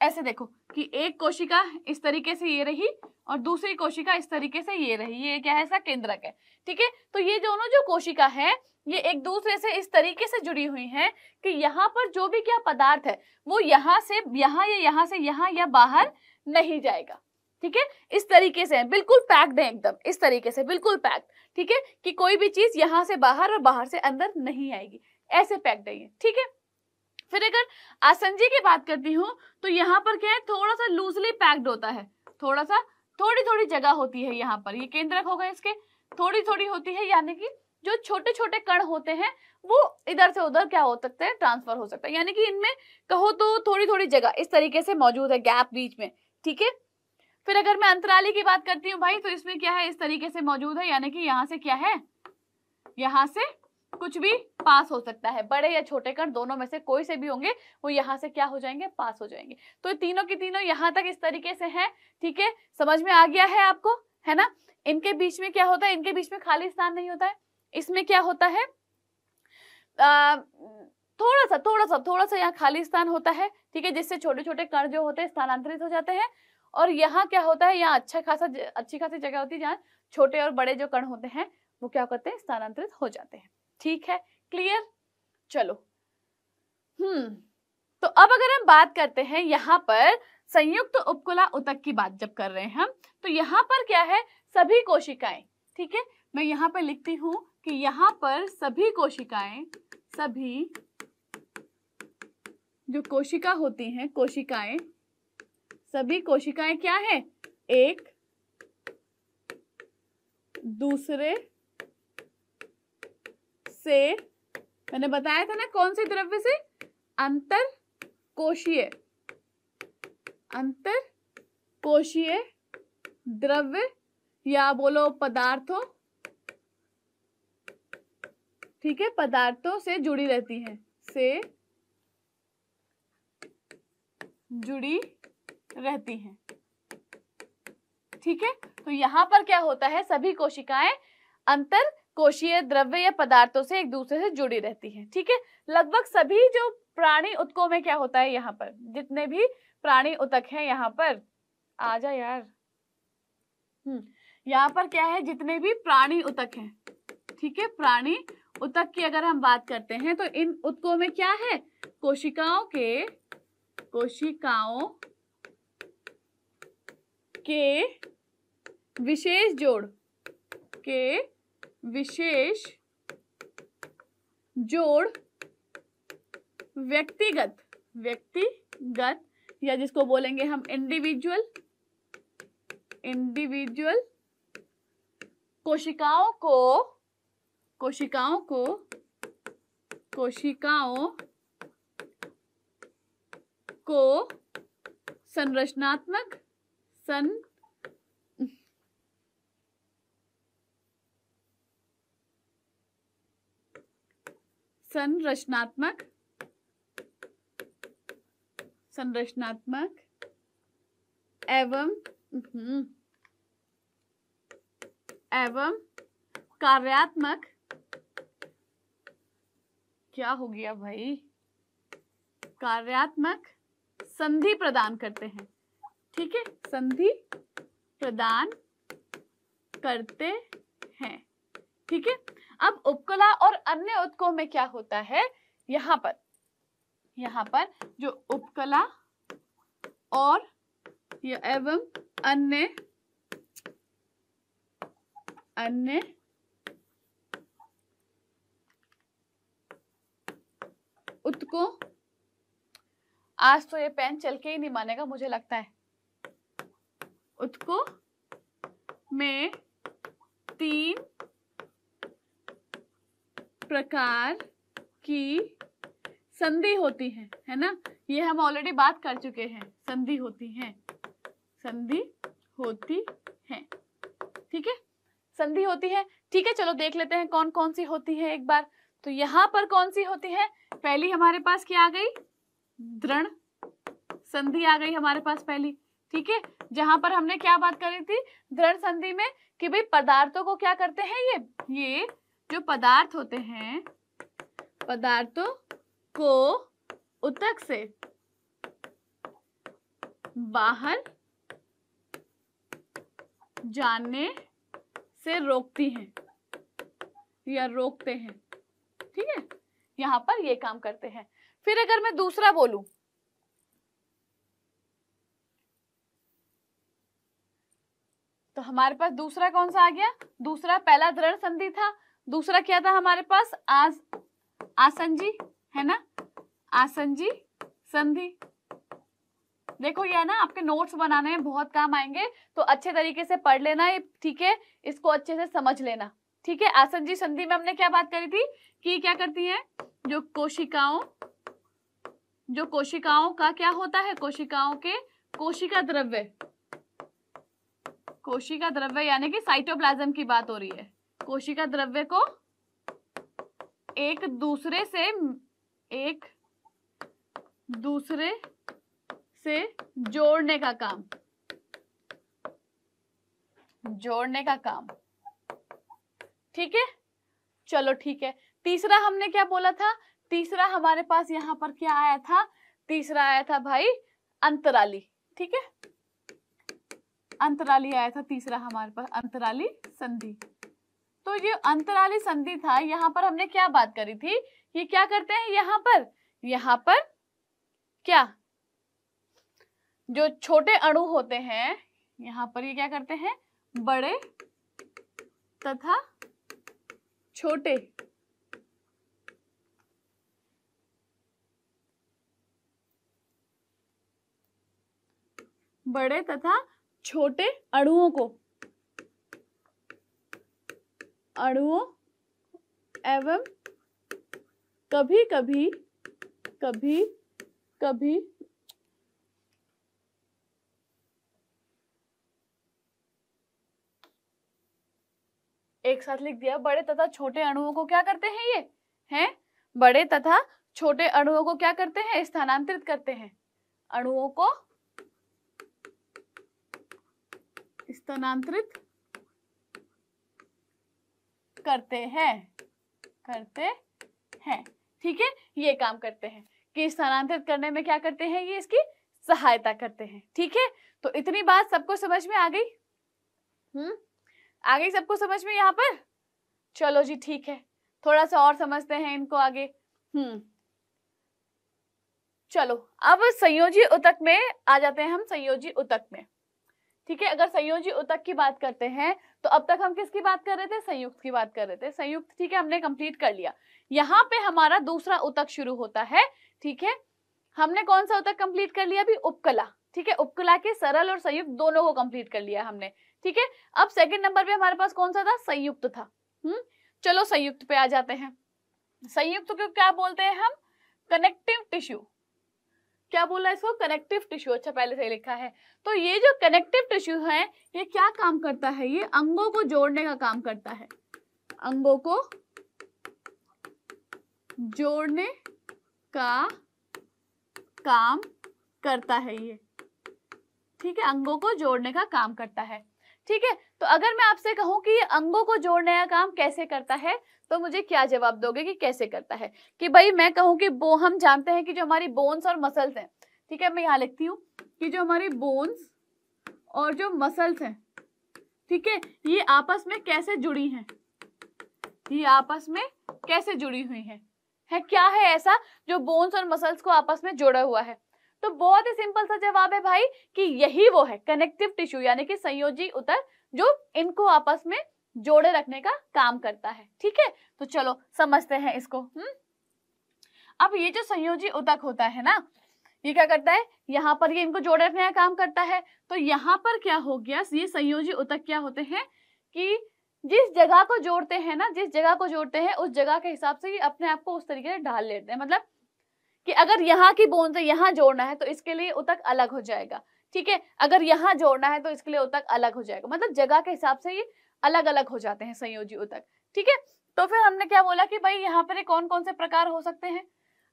ऐसे देखो कि एक कोशिका इस तरीके से ये रही और दूसरी कोशिका इस तरीके से ये रही, ये क्या है? ऐसा केंद्रक है। ठीक है, तो ये दोनों जो कोशिका है ये एक दूसरे से इस तरीके से जुड़ी हुई है कि यहाँ पर जो भी क्या पदार्थ है वो यहाँ से यहाँ या यहाँ से यहाँ या बाहर नहीं जाएगा। ठीक है, इस तरीके से है, बिल्कुल पैक्ड है, एकदम इस तरीके से, बिल्कुल पैक्ड। ठीक है, कि कोई भी चीज यहाँ से बाहर और बाहर से अंदर नहीं आएगी, ऐसे पैक्ड है ये। ठीक है, फिर अगर आसंजी की बात करती हूँ तो यहाँ पर क्या है, थोड़ा सा लूजली पैक्ड होता है, थोड़ा सा थोड़ी जगह होती है यहाँ पर, ये केंद्रक हो गए इसके, थोड़ी होती है, यानी कि जो छोटे कण होते हैं वो इधर से उधर क्या हो सकते हैं, ट्रांसफर हो सकता है, यानी कि इनमें कहो तो थोड़ी जगह इस तरीके से मौजूद है, गैप बीच में। ठीक है, फिर अगर मैं अंतराली की बात करती हूँ भाई, तो इसमें क्या है, इस तरीके से मौजूद है, यानी कि यहाँ से क्या है, यहाँ से कुछ भी पास हो सकता है, बड़े या छोटे कण दोनों में से कोई से भी होंगे वो यहाँ से क्या हो जाएंगे, पास हो जाएंगे। तो तीनों की तीनों यहाँ तक इस तरीके से हैं। ठीक है, समझ में आ गया है आपको, है ना? इनके बीच में क्या होता है, इनके बीच में खाली स्थान नहीं होता है, इसमें क्या होता है, थोड़ा सा यहाँ खाली स्थान होता है। ठीक है, जिससे छोटे कण जो होते हैं स्थानांतरित हो जाते हैं, और यहाँ क्या होता है, यहाँ अच्छी खासी जगह होती है जहाँ छोटे और बड़े जो कण होते हैं वो क्या करते हैं, स्थानांतरित हो जाते हैं। ठीक है, क्लियर? चलो, तो अब अगर हम बात करते हैं यहाँ पर संयुक्त उपकुला ऊतक की बात जब कर रहे हैं हम, तो यहाँ पर क्या है, सभी कोशिकाएं। ठीक है, मैं यहाँ पर लिखती हूँ कि यहाँ पर सभी कोशिकाएं, सभी जो कोशिका होती हैं, कोशिकाएं सभी कोशिकाएं क्या है, एक दूसरे से, मैंने बताया था ना कौन से द्रव्य से, अंतर कोशीय, अंतर कोशीय द्रव्य या बोलो पदार्थों, ठीक है, पदार्थों से जुड़ी रहती है, से जुड़ी रहती है, ठीक है। तो यहाँ पर क्या होता है, सभी कोशिकाएं अंतर कोशीय द्रव्य या पदार्थों से एक दूसरे से जुड़ी रहती है, ठीक है। लगभग सभी जो प्राणी उत्कों में क्या होता है, यहाँ पर जितने भी प्राणी उतक हैं, यहाँ पर आ जा यार, यहाँ पर क्या है, जितने भी प्राणी उतक हैं, ठीक है, प्राणी उतक की अगर हम बात करते हैं तो इन उत्कों में क्या है, कोशिकाओं के, विशेष जोड़, के विशेष जोड़ व्यक्तिगत, या जिसको बोलेंगे हम इंडिविजुअल, कोशिकाओं को, संरचनात्मक, संरचनात्मक एवं कार्यात्मक, क्या हो गया भाई, कार्यात्मक संधि प्रदान करते हैं, ठीक है, संधि प्रदान करते हैं, ठीक है। अब उपकला और अन्य उत्कों में क्या होता है, यहाँ पर, जो उपकला और एवं अन्य उत्कों, आज तो ये पेन चल के ही नहीं मानेगा मुझे लगता है, उत्कों में तीन प्रकार की संधि होती है, ना, ये हम ऑलरेडी बात कर चुके हैं, संधि होती है, ठीक है, संधि होती है, ठीक है। चलो देख लेते हैं कौन कौन सी होती है एक बार। तो यहाँ पर कौन सी होती है, पहली हमारे पास क्या आ गई, दृढ़ संधि आ गई हमारे पास पहली, ठीक है, जहां पर हमने क्या बात करी थी दृढ़ संधि में कि भाई पदार्थों को क्या करते हैं, ये जो पदार्थ होते हैं, पदार्थों को उतक से बाहर जाने से रोकती हैं या रोकते हैं, ठीक है, यहाँ पर ये काम करते हैं। फिर अगर मैं दूसरा बोलूं, तो हमारे पास दूसरा कौन सा आ गया, दूसरा, पहला दृढ़ संधि था, दूसरा क्या था हमारे पास, आसंजी, है ना, आसंजी संधि। देखो ये ना आपके नोट्स बनाने में बहुत काम आएंगे, तो अच्छे तरीके से पढ़ लेना ये, ठीक है, इसको अच्छे से समझ लेना, ठीक है। आसंजी संधि में हमने क्या बात करी थी कि क्या करती है, जो कोशिकाओं, का क्या होता है, कोशिकाओं के कोशिका द्रव्य, यानी कि साइटोप्लाज्म की बात हो रही है, कोशिका द्रव्य को एक दूसरे से जोड़ने का काम, ठीक है। चलो ठीक है, तीसरा हमने क्या बोला था, तीसरा हमारे पास यहाँ पर क्या आया था, तीसरा आया था भाई अंतराली, ठीक है, अंतराली आया था तीसरा हमारे पास, अंतराली संधि। तो ये अंतराली संधि था, यहाँ पर हमने क्या बात करी थी, ये क्या करते हैं, यहाँ पर, क्या जो छोटे अणु होते हैं, यहाँ पर ये क्या करते हैं, बड़े तथा छोटे बड़े तथा छोटे अणुओं को अणुओं एवं कभी कभी कभी कभी एक साथ लिख दिया। बड़े तथा छोटे अणुओं को क्या करते हैं ये हैं बड़े तथा छोटे अणुओं को क्या करते हैं स्थानांतरित करते हैं। अणुओं को स्थानांतरित करते हैं ठीक है। ये काम करते हैं कि स्थानांतरित करने में क्या करते हैं ये इसकी सहायता करते हैं ठीक है। तो इतनी बात सबको समझ में आ गई। आ गई सबको समझ में यहाँ पर। चलो जी ठीक है थोड़ा सा और समझते हैं इनको आगे। चलो अब संयोजी ऊतक में आ जाते हैं हम। संयोजी ऊतक में ठीक है। अगर संयोजी ऊतक की बात करते हैं तो अब तक हम किसकी बात कर रहे थे संयुक्त की बात कर रहे थे। संयुक्त ठीक है हमने कंप्लीट कर लिया। यहाँ पे हमारा दूसरा ऊतक शुरू होता है ठीक है। हमने कौन सा ऊतक कंप्लीट कर लिया अभी उपकला ठीक है। उपकला के सरल और संयुक्त दोनों को कंप्लीट कर लिया हमने ठीक है। अब सेकंड नंबर पे हमारे पास कौन सा था संयुक्त था। चलो संयुक्त पे आ जाते हैं। संयुक्त को क्या बोलते हैं हम कनेक्टिव टिश्यू। क्या बोला इसको कनेक्टिव टिश्यू। अच्छा पहले से लिखा है। तो ये जो कनेक्टिव टिश्यू है ये क्या काम करता है ये अंगों को जोड़ने का काम करता है। अंगों को जोड़ने का काम करता है ये ठीक है। अंगों को जोड़ने का काम करता है ठीक है। तो अगर मैं आपसे कहूं कि ये अंगों को जोड़ने का काम कैसे करता है तो मुझे क्या जवाब दोगे कि कैसे करता है। कि भाई मैं कहूं कि वो हम जानते हैं कि जो हमारी बोन्स और मसल्स हैं ठीक है। मैं यहाँ लिखती हूँ कि जो हमारी बोन्स और जो मसल्स हैं ठीक है ये आपस में कैसे जुड़ी हैं। ये आपस में कैसे जुड़ी हुई हैं है क्या है ऐसा जो बोन्स और मसल्स को आपस में जोड़ा हुआ है। तो बहुत ही सिंपल सा जवाब है भाई कि यही वो है कनेक्टिव टिश्यू यानी कि संयोजी ऊतक जो इनको आपस में जोड़े रखने का काम करता है ठीक है। तो चलो समझते हैं इसको। अब ये जो संयोजी ऊतक होता है ना ये क्या करता है यहाँ पर ये इनको जोड़े रखने का काम करता है। तो यहाँ पर क्या हो गया ये संयोजी ऊतक क्या होते हैं कि जिस जगह को जोड़ते हैं ना जिस जगह को जोड़ते हैं उस जगह के हिसाब से ये अपने आप को उस तरीके से ढाल लेते हैं। मतलब कि अगर यहाँ की बोन से यहाँ जोड़ना है तो इसके लिए ऊतक अलग हो जाएगा ठीक है। अगर यहाँ जोड़ना है तो इसके लिए ऊतक अलग हो जाएगा। मतलब जगह के हिसाब से ये अलग अलग हो जाते हैं संयोजी ऊतक ठीक है। तो फिर हमने क्या बोला कि भाई यहाँ पर कौन कौन से प्रकार हो सकते हैं।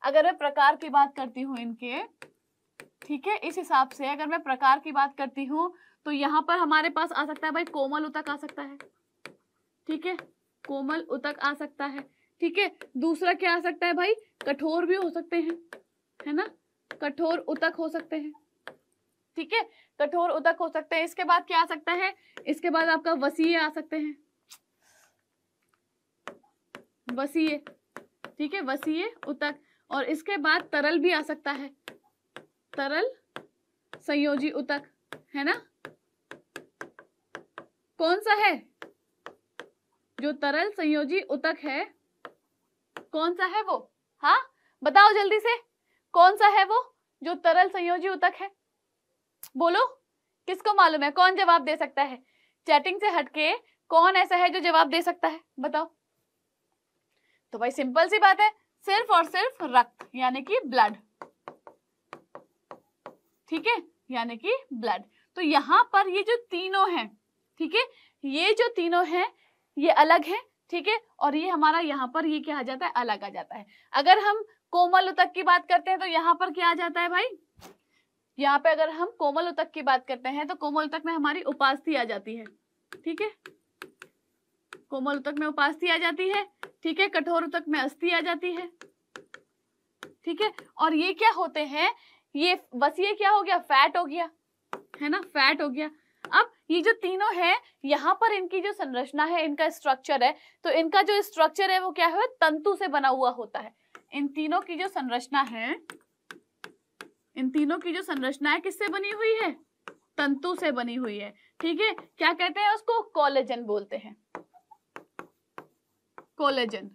अगर मैं प्रकार की बात करती हूँ इनके ठीक है इस हिसाब से अगर मैं प्रकार की बात करती हूँ तो यहाँ पर हमारे पास आ सकता है भाई कोमल ऊतक आ सकता है ठीक है। कोमल ऊतक आ सकता है ठीक है। दूसरा क्या आ सकता है भाई कठोर भी हो सकते हैं है ना कठोर ऊतक हो सकते हैं ठीक है। कठोर ऊतक हो सकते हैं। इसके बाद क्या आ सकता है इसके बाद आपका वसीय आ सकते हैं वसीय ठीक है वसीय ऊतक। और इसके बाद तरल भी आ सकता है तरल संयोजी ऊतक है ना। कौन सा है जो तरल संयोजी ऊतक है कौन सा है वो हाँ बताओ जल्दी से कौन सा है वो जो तरल संयोजी ऊतक है बोलो किसको मालूम है कौन जवाब दे सकता है। चैटिंग से हटके कौन ऐसा है जो जवाब दे सकता है बताओ। तो भाई सिंपल सी बात है सिर्फ और सिर्फ रक्त यानी कि ब्लड ठीक है यानी कि ब्लड। तो यहाँ पर ये जो तीनों हैं ठीक है ये जो तीनों हैं ये अलग है ठीक है। और ये हमारा यहाँ पर ये क्या आ जाता है अलग आ जाता है। अगर हम कोमल ऊतक की बात करते हैं तो यहाँ पर क्या आ जाता है भाई यहाँ पे अगर हम कोमल ऊतक की बात करते हैं तो कोमल ऊतक में हमारी उपास्थि आ जाती है ठीक है। कोमल ऊतक में उपास्थि आ जाती है ठीक है। कठोर ऊतक में अस्थि आ जाती है ठीक है। और ये क्या होते हैं ये बस ये क्या हो गया फैट हो गया है ना फैट हो गया। अब ये जो तीनों है यहाँ पर इनकी जो संरचना है इनका स्ट्रक्चर है तो इनका जो स्ट्रक्चर है वो क्या है तंतु से बना हुआ होता है। इन तीनों की जो संरचना है इन तीनों की जो संरचना है किससे बनी हुई है तंतु से बनी हुई है ठीक है। क्या कहते हैं उसको कोलेजन बोलते हैं कोलेजन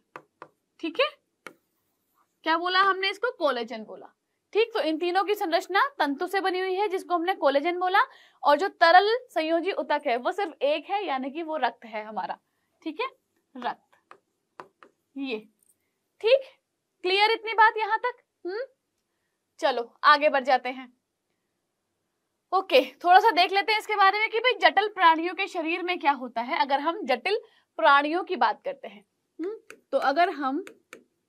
ठीक है। क्या बोला हमने इसको कोलेजन बोला ठीक। तो इन तीनों की संरचना तंतु से बनी हुई है जिसको हमने कोलेजन बोला, और जो तरल संयोजी ऊतक है वो सिर्फ एक है, यानी कि वो रक्त है हमारा, ठीक है, रक्त। ये ठीक, क्लियर इतनी बात यहां तक? चलो आगे बढ़ जाते हैं। ओके, थोड़ा सा देख लेते हैं इसके बारे में कि भाई जटिल प्राणियों के शरीर में क्या होता है। अगर हम जटिल प्राणियों की बात करते हैं तो अगर हम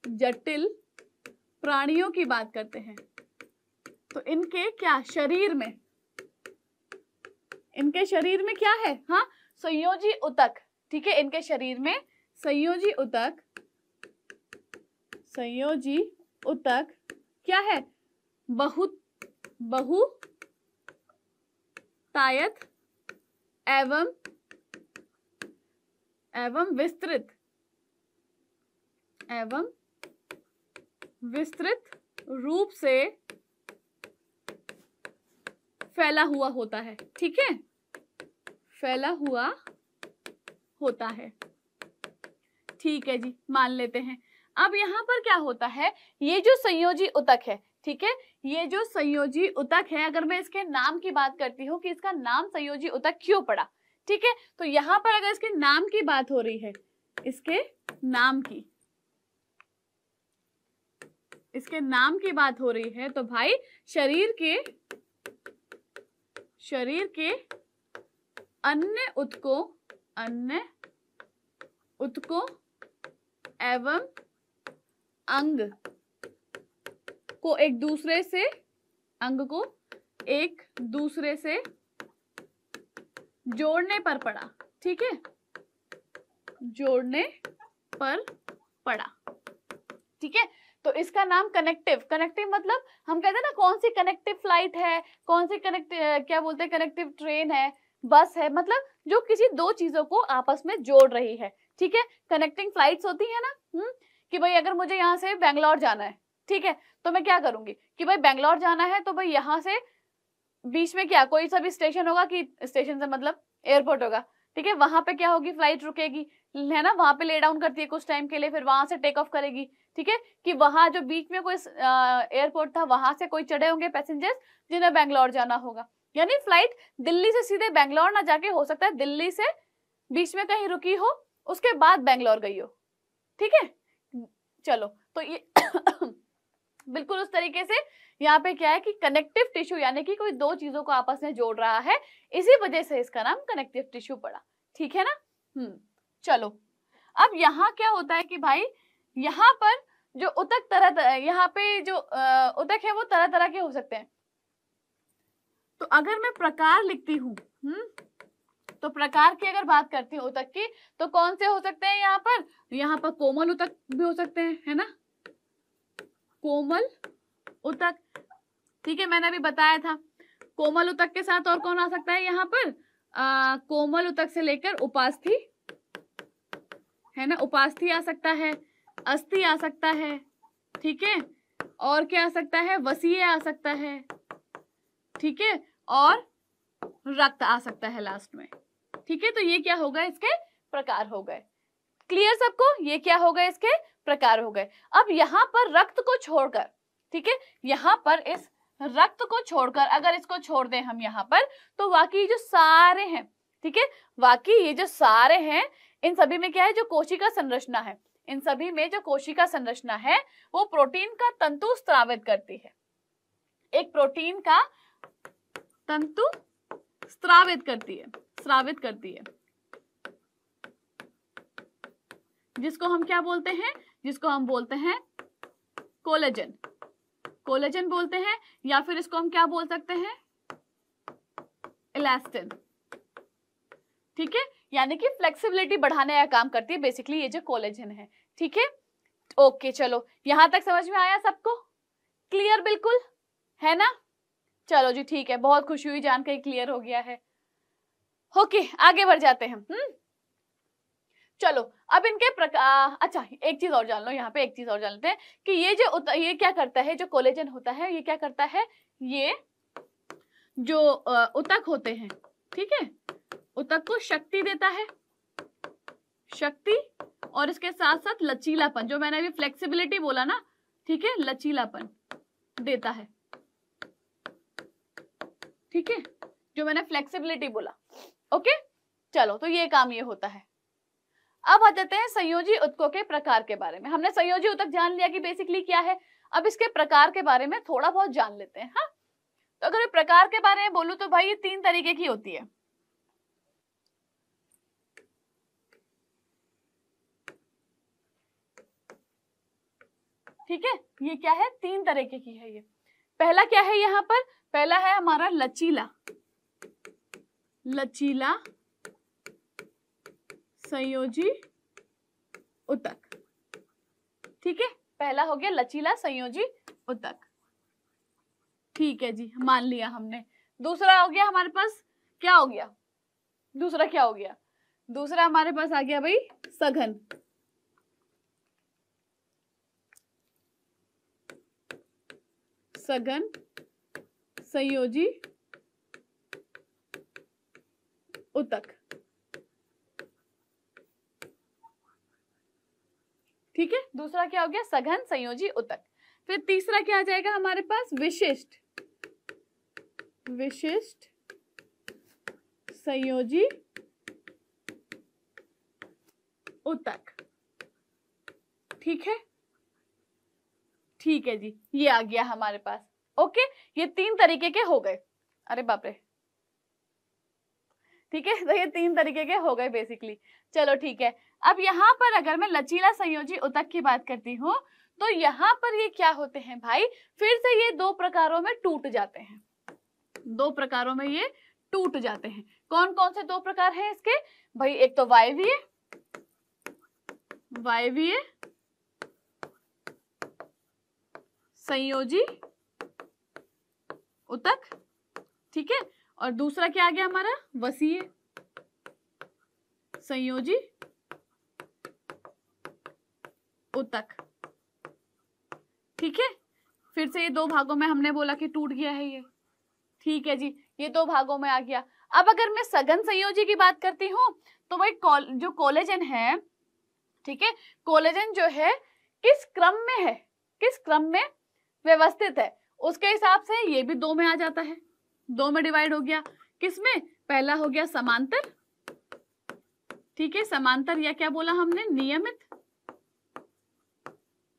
जटिल प्राणियों की बात करते हैं तो इनके क्या शरीर में, इनके शरीर में क्या है? हाँ, संयोजी ऊतक, ठीक है। इनके शरीर में संयोजी ऊतक, संयोजी ऊतक क्या है? बहुतायत एवं विस्तृत रूप से फैला हुआ होता है, ठीक है, फैला हुआ होता है, ठीक है जी, मान लेते हैं। अब यहाँ पर क्या होता है, ये जो संयोजी ऊतक है, ठीक है, ये जो संयोजी ऊतक है, अगर मैं इसके नाम की बात करती हूँ कि इसका नाम संयोजी ऊतक क्यों पड़ा, ठीक है, तो यहाँ पर अगर इसके नाम की बात हो रही है, इसके नाम की बात हो रही है, तो भाई शरीर के अन्य ऊतकों एवं अंग को एक दूसरे से जोड़ने पर पड़ा, ठीक है, जोड़ने पर पड़ा, ठीक है। तो इसका नाम कनेक्टिव मतलब हम कहते हैं ना, कौन सी कनेक्टिव फ्लाइट है, कौन सी कनेक्टिव ट्रेन है, बस है, मतलब जो किसी दो चीजों को आपस में जोड़ रही है, ठीक है। कनेक्टिंग फ्लाइट्स होती है ना, कि भाई अगर मुझे यहाँ से बैंगलोर जाना है, ठीक है, तो मैं क्या करूंगी कि भाई बैंगलोर जाना है, तो भाई यहाँ से बीच में क्या कोई सा भी स्टेशन होगा, कि स्टेशन से मतलब एयरपोर्ट होगा, ठीक है, वहां पे क्या होगी, फ्लाइट रुकेगी, है ना, वहां पे ले डाउन करती है कुछ टाइम के लिए, फिर वहां से टेक ऑफ करेगी, ठीक है, कि वहां जो बीच में कोई एयरपोर्ट था वहां से कोई चढ़े होंगे पैसेंजर्स जिन्हें बैंगलोर जाना होगा, यानी फ्लाइट दिल्ली से सीधे बैंगलोर ना जाके हो सकता है दिल्ली से बीच में कहीं रुकी हो, उसके बाद बैंगलोर गई हो, ठीक है। चलो, तो ये बिल्कुल उस तरीके से यहाँ पे क्या है कि कनेक्टिव टिश्यू, यानी कि कोई दो चीजों को आपस में जोड़ रहा है, इसी वजह से इसका नाम कनेक्टिव टिश्यू पड़ा, ठीक है ना। चलो, अब यहाँ क्या होता है कि भाई यहाँ पर जो ऊतक ऊतक है वो तरह तरह के हो सकते हैं। तो अगर मैं प्रकार लिखती हूँ, तो प्रकार की अगर बात करती हूँ ऊतक की, तो कौन से हो सकते हैं? यहाँ पर कोमल ऊतक भी हो सकते हैं, है ना, कोमल ऊतक, ठीक है, मैंने अभी बताया था। कोमल ऊतक के साथ और कौन आ सकता है यहाँ पर? कोमल ऊतक से लेकर उपास्थि, है ना, उपास्थि आ सकता है, अस्थि आ सकता है, ठीक है, और क्या आ सकता है? वसीय आ सकता है, ठीक है, और रक्त आ सकता है लास्ट में, ठीक है। तो ये क्या हो गए? इसके प्रकार हो गए। क्लियर सबको? ये क्या हो गए? इसके प्रकार हो गए। अब यहाँ पर रक्त को छोड़कर, ठीक है, यहाँ पर इस रक्त को छोड़कर अगर इसको छोड़ दें हम यहाँ पर, तो बाकी जो सारे हैं, ठीक है, बाकी ये जो सारे हैं, इन सभी में क्या है? जो कोशिका संरचना है, इन सभी में जो कोशिका संरचना है वो प्रोटीन का तंतु स्रावित करती है, एक प्रोटीन का तंतु स्रावित करती है, जिसको हम क्या बोलते हैं? जिसको हम बोलते हैं कोलेजन बोलते हैं, या फिर इसको हम क्या बोल सकते हैं? इलास्टिन, ठीक है, यानी कि फ्लेक्सिबिलिटी बढ़ाने का काम करती है बेसिकली ये जो कोलेजन है, ठीक है। ओके, चलो, यहां तक समझ में आया सबको? क्लियर बिल्कुल है ना? चलो जी, ठीक है, बहुत खुशी हुई जानकर क्लियर हो गया है। ओके, आगे बढ़ जाते हैं। चलो, अब इनके प्रकार, अच्छा एक चीज और जान लो, यहाँ पे एक चीज और जान लेते हैं कि ये क्या करता है? जो कोलेजन होता है ये क्या करता है? ये जो ऊतक होते हैं, ठीक है, ऊतक को शक्ति देता है, शक्ति, और इसके साथ साथ लचीलापन, जो मैंने अभी फ्लेक्सिबिलिटी बोला ना, ठीक है, लचीलापन देता है, ठीक है, जो मैंने फ्लेक्सिबिलिटी बोला। ओके चलो, तो ये काम ये होता है। अब आ जाते हैं संयोजी ऊतकों के प्रकार के बारे में। हमने संयोजी ऊतक जान लिया कि बेसिकली क्या है, अब इसके प्रकार के बारे में थोड़ा बहुत जान लेते हैं। हाँ, तो अगर प्रकार के बारे में बोलूं तो भाई ये 3 तरीके की होती है। ठीक है, ये क्या है, 3 तरीके की है ये। पहला क्या है यहाँ पर, पहला है हमारा लचीला, लचीला संयोजी ऊतक। ठीक है, पहला हो गया लचीला संयोजी ऊतक। ठीक है जी, मान लिया हमने। दूसरा हो गया हमारे पास, क्या हो गया दूसरा, क्या हो गया दूसरा हमारे पास आ गया भाई सघन। सघन संयोजी ऊतक। ठीक है, दूसरा क्या हो गया सघन संयोजी ऊतक। फिर तीसरा क्या आ जाएगा हमारे पास, विशिष्ट, विशिष्ट संयोजी ऊतक। ठीक है, ठीक है जी, ये आ गया हमारे पास। ओके, ये 3 तरीके के हो गए। अरे बाप रे, ठीक है, तो ये 3 तरीके के हो गए बेसिकली। चलो ठीक है, अब यहाँ पर अगर मैं लचीला संयोजी ऊतक की बात करती हूँ तो यहाँ पर ये क्या होते हैं भाई, फिर से ये 2 प्रकारों में टूट जाते हैं। 2 प्रकारों में ये टूट जाते हैं। कौन कौन से 2 प्रकार हैं इसके भाई, एक तो वायवीय, वायवीय संयोजी ऊतक। ठीक है, और दूसरा क्या आ गया हमारा, वसीय संयोजी ऊतक। ठीक है, फिर से ये 2 भागों में हमने बोला कि टूट गया है ये। ठीक है जी, ये 2 भागों में आ गया। अब अगर मैं सघन संयोजी की बात करती हूँ तो भाई जो कोलेजन है, ठीक है, कोलेजन जो है किस क्रम में है, किस क्रम में व्यवस्थित है, उसके हिसाब से ये भी 2 में आ जाता है। 2 में डिवाइड हो गया, किसमें, पहला हो गया समांतर। ठीक है, समांतर या क्या बोला हमने, नियमित।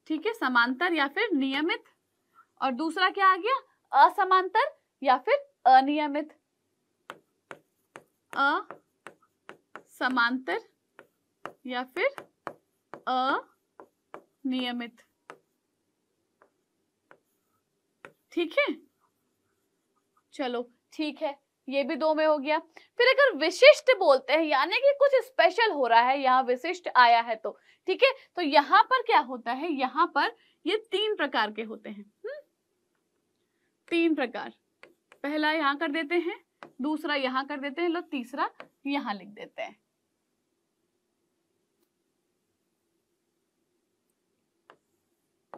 ठीक है, समांतर या फिर नियमित। और दूसरा क्या आ गया, असमांतर या फिर अनियमित। असमांतर या फिर अनियमित। ठीक है, चलो ठीक है, ये भी 2 में हो गया। फिर अगर विशिष्ट बोलते हैं, यानी कि कुछ स्पेशल हो रहा है, यहाँ विशिष्ट आया है तो, ठीक है, तो यहाँ पर क्या होता है, यहाँ पर ये 3 प्रकार के होते हैं। 3 प्रकार, पहला यहाँ कर देते हैं, दूसरा यहाँ कर देते हैं, लो तीसरा यहाँ लिख देते हैं।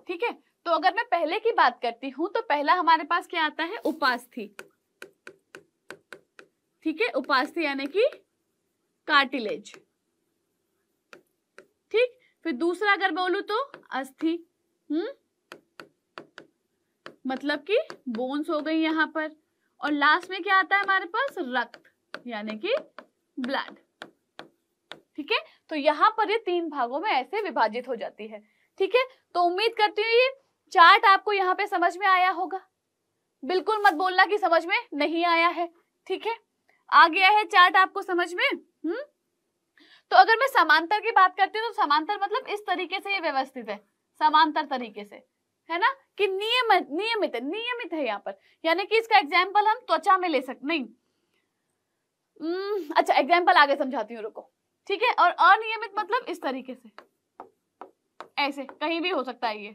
ठीक है, तो अगर मैं पहले की बात करती हूं तो पहला हमारे पास क्या आता है, उपास्थि। ठीक है, उपास्थि यानी कि कार्टिलेज। ठीक, फिर दूसरा अगर बोलूं तो अस्थि, मतलब कि बोन्स हो गई यहां पर। और लास्ट में क्या आता है हमारे पास, रक्त यानी कि ब्लड। ठीक है, तो यहां पर ये 3 भागों में ऐसे विभाजित हो जाती है। ठीक है, तो उम्मीद करती हूँ ये चार्ट आपको यहाँ पे समझ में आया होगा। बिल्कुल मत बोलना कि समझ में नहीं आया है। ठीक है, आ गया है चार्ट आपको समझ में। तो अगर मैं समांतर की बात करती हूँ तो समांतर मतलब इस तरीके से ये व्यवस्थित है, समांतर तरीके से, है ना, कि नियमित है यहाँ पर, यानी कि इसका एग्जाम्पल हम त्वचा में ले सकते नहीं, अच्छा एग्जाम्पल आगे समझाती हूँ, रुको। ठीक है, और अनियमित मतलब इस तरीके से, ऐसे कहीं भी हो सकता है ये।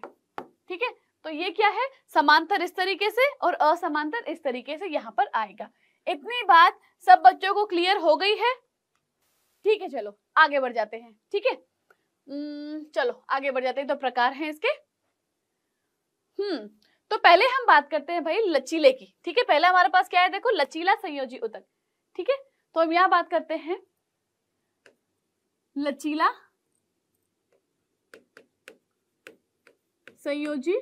ठीक है, तो ये क्या है, समांतर इस तरीके से और असमांतर इस तरीके से यहाँ पर आएगा। इतनी बात सब बच्चों को क्लियर हो गई है। ठीक है, चलो आगे बढ़ जाते हैं। ठीक है, चलो आगे बढ़ जाते हैं। तो प्रकार हैं इसके, तो पहले हम बात करते हैं भाई लचीले की। ठीक है, पहला हमारे पास क्या है, देखो लचीला संयोजी ऊतक। ठीक है, तो हम यहाँ बात करते हैं लचीला संयोजी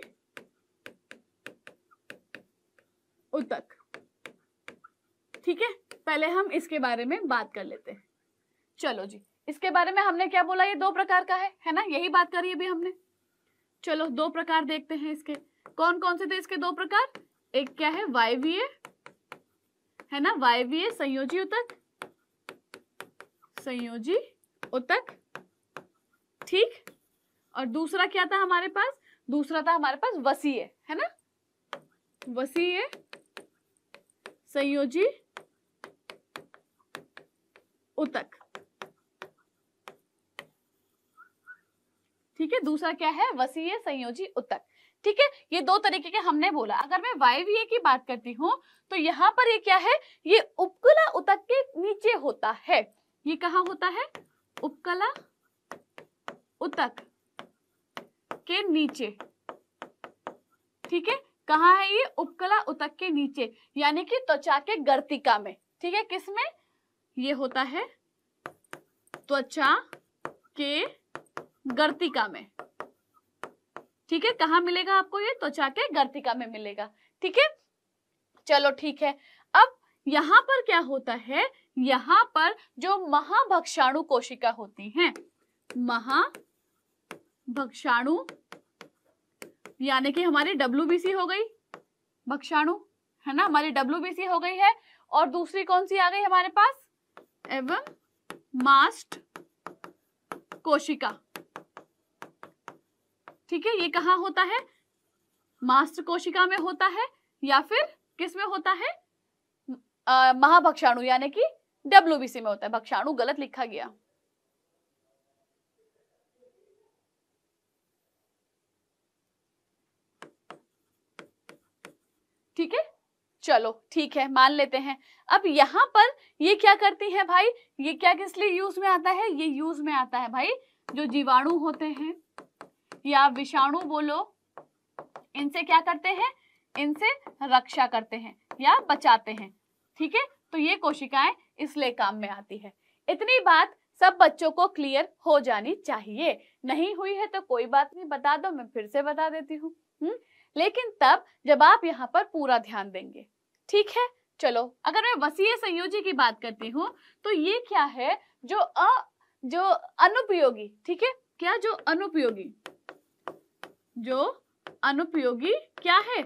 ऊतक। ठीक है, पहले हम इसके बारे में बात कर लेते हैं। चलो जी, इसके बारे में हमने क्या बोला, ये दो प्रकार का है ना, यही बात करी अभी हमने। चलो दो प्रकार देखते हैं इसके, कौन कौन से थे इसके दो प्रकार। एक क्या है वायवीय, है ना, वायवीय संयोजी ऊतक, संयोजी ऊतक, ठीक। और दूसरा क्या था हमारे पास, दूसरा था हमारे पास वसीय, है ना, वसीय संयोजी ऊतक, ठीक है। दूसरा क्या है, वसीय संयोजी ऊतक, ठीक है। ये दो तरीके के हमने बोला। अगर मैं वायवीय की बात करती हूँ तो यहाँ पर ये क्या है, ये उपकला ऊतक के नीचे होता है। ये कहाँ होता है, उपकला ऊतक के नीचे, ठीक है। कहाँ है ये, उपकला ऊतक के नीचे, यानी कि त्वचा के गर्तिका में, ठीक है। किसमें ये होता है, त्वचा के गर्तिका में, ठीक है। कहाँ मिलेगा आपको ये, त्वचा के गर्तिका में मिलेगा, ठीक है। चलो ठीक है, अब यहाँ पर क्या होता है, यहाँ पर जो महाभक्षाणु कोशिका होती हैं, महाभक्षाणु यानी कि हमारी डब्ल्यूबीसी हो गई, भक्षाणु है ना, हमारी डब्ल्यूबीसी हो गई है। और दूसरी कौन सी आ गई हमारे पास, एवं मास्ट कोशिका, ठीक है। ये कहाँ होता है, मास्ट कोशिका में होता है, या फिर किस में होता है, महाभक्षाणु यानी कि डब्ल्यूबीसी में होता है। भक्षाणु गलत लिखा गया, ठीक है। चलो ठीक है, मान लेते हैं। अब यहाँ पर ये क्या करती है भाई, ये क्या किस लिए यूज में आता है, ये यूज में आता है भाई, जो जीवाणु होते हैं या विषाणु बोलो, इनसे क्या करते हैं, इनसे रक्षा करते हैं या बचाते हैं, ठीक है। तो ये कोशिकाएं इसलिए काम में आती है। इतनी बात सब बच्चों को क्लियर हो जानी चाहिए, नहीं हुई है तो कोई बात नहीं, बता दो, मैं फिर से बता देती हूँ, लेकिन तब जब आप यहाँ पर पूरा ध्यान देंगे, ठीक है। चलो अगर मैं वसीय संयोजी की बात करती हूँ तो ये क्या है, जो अनुपयोगी, ठीक है, क्या जो अनुपयोगी क्या है,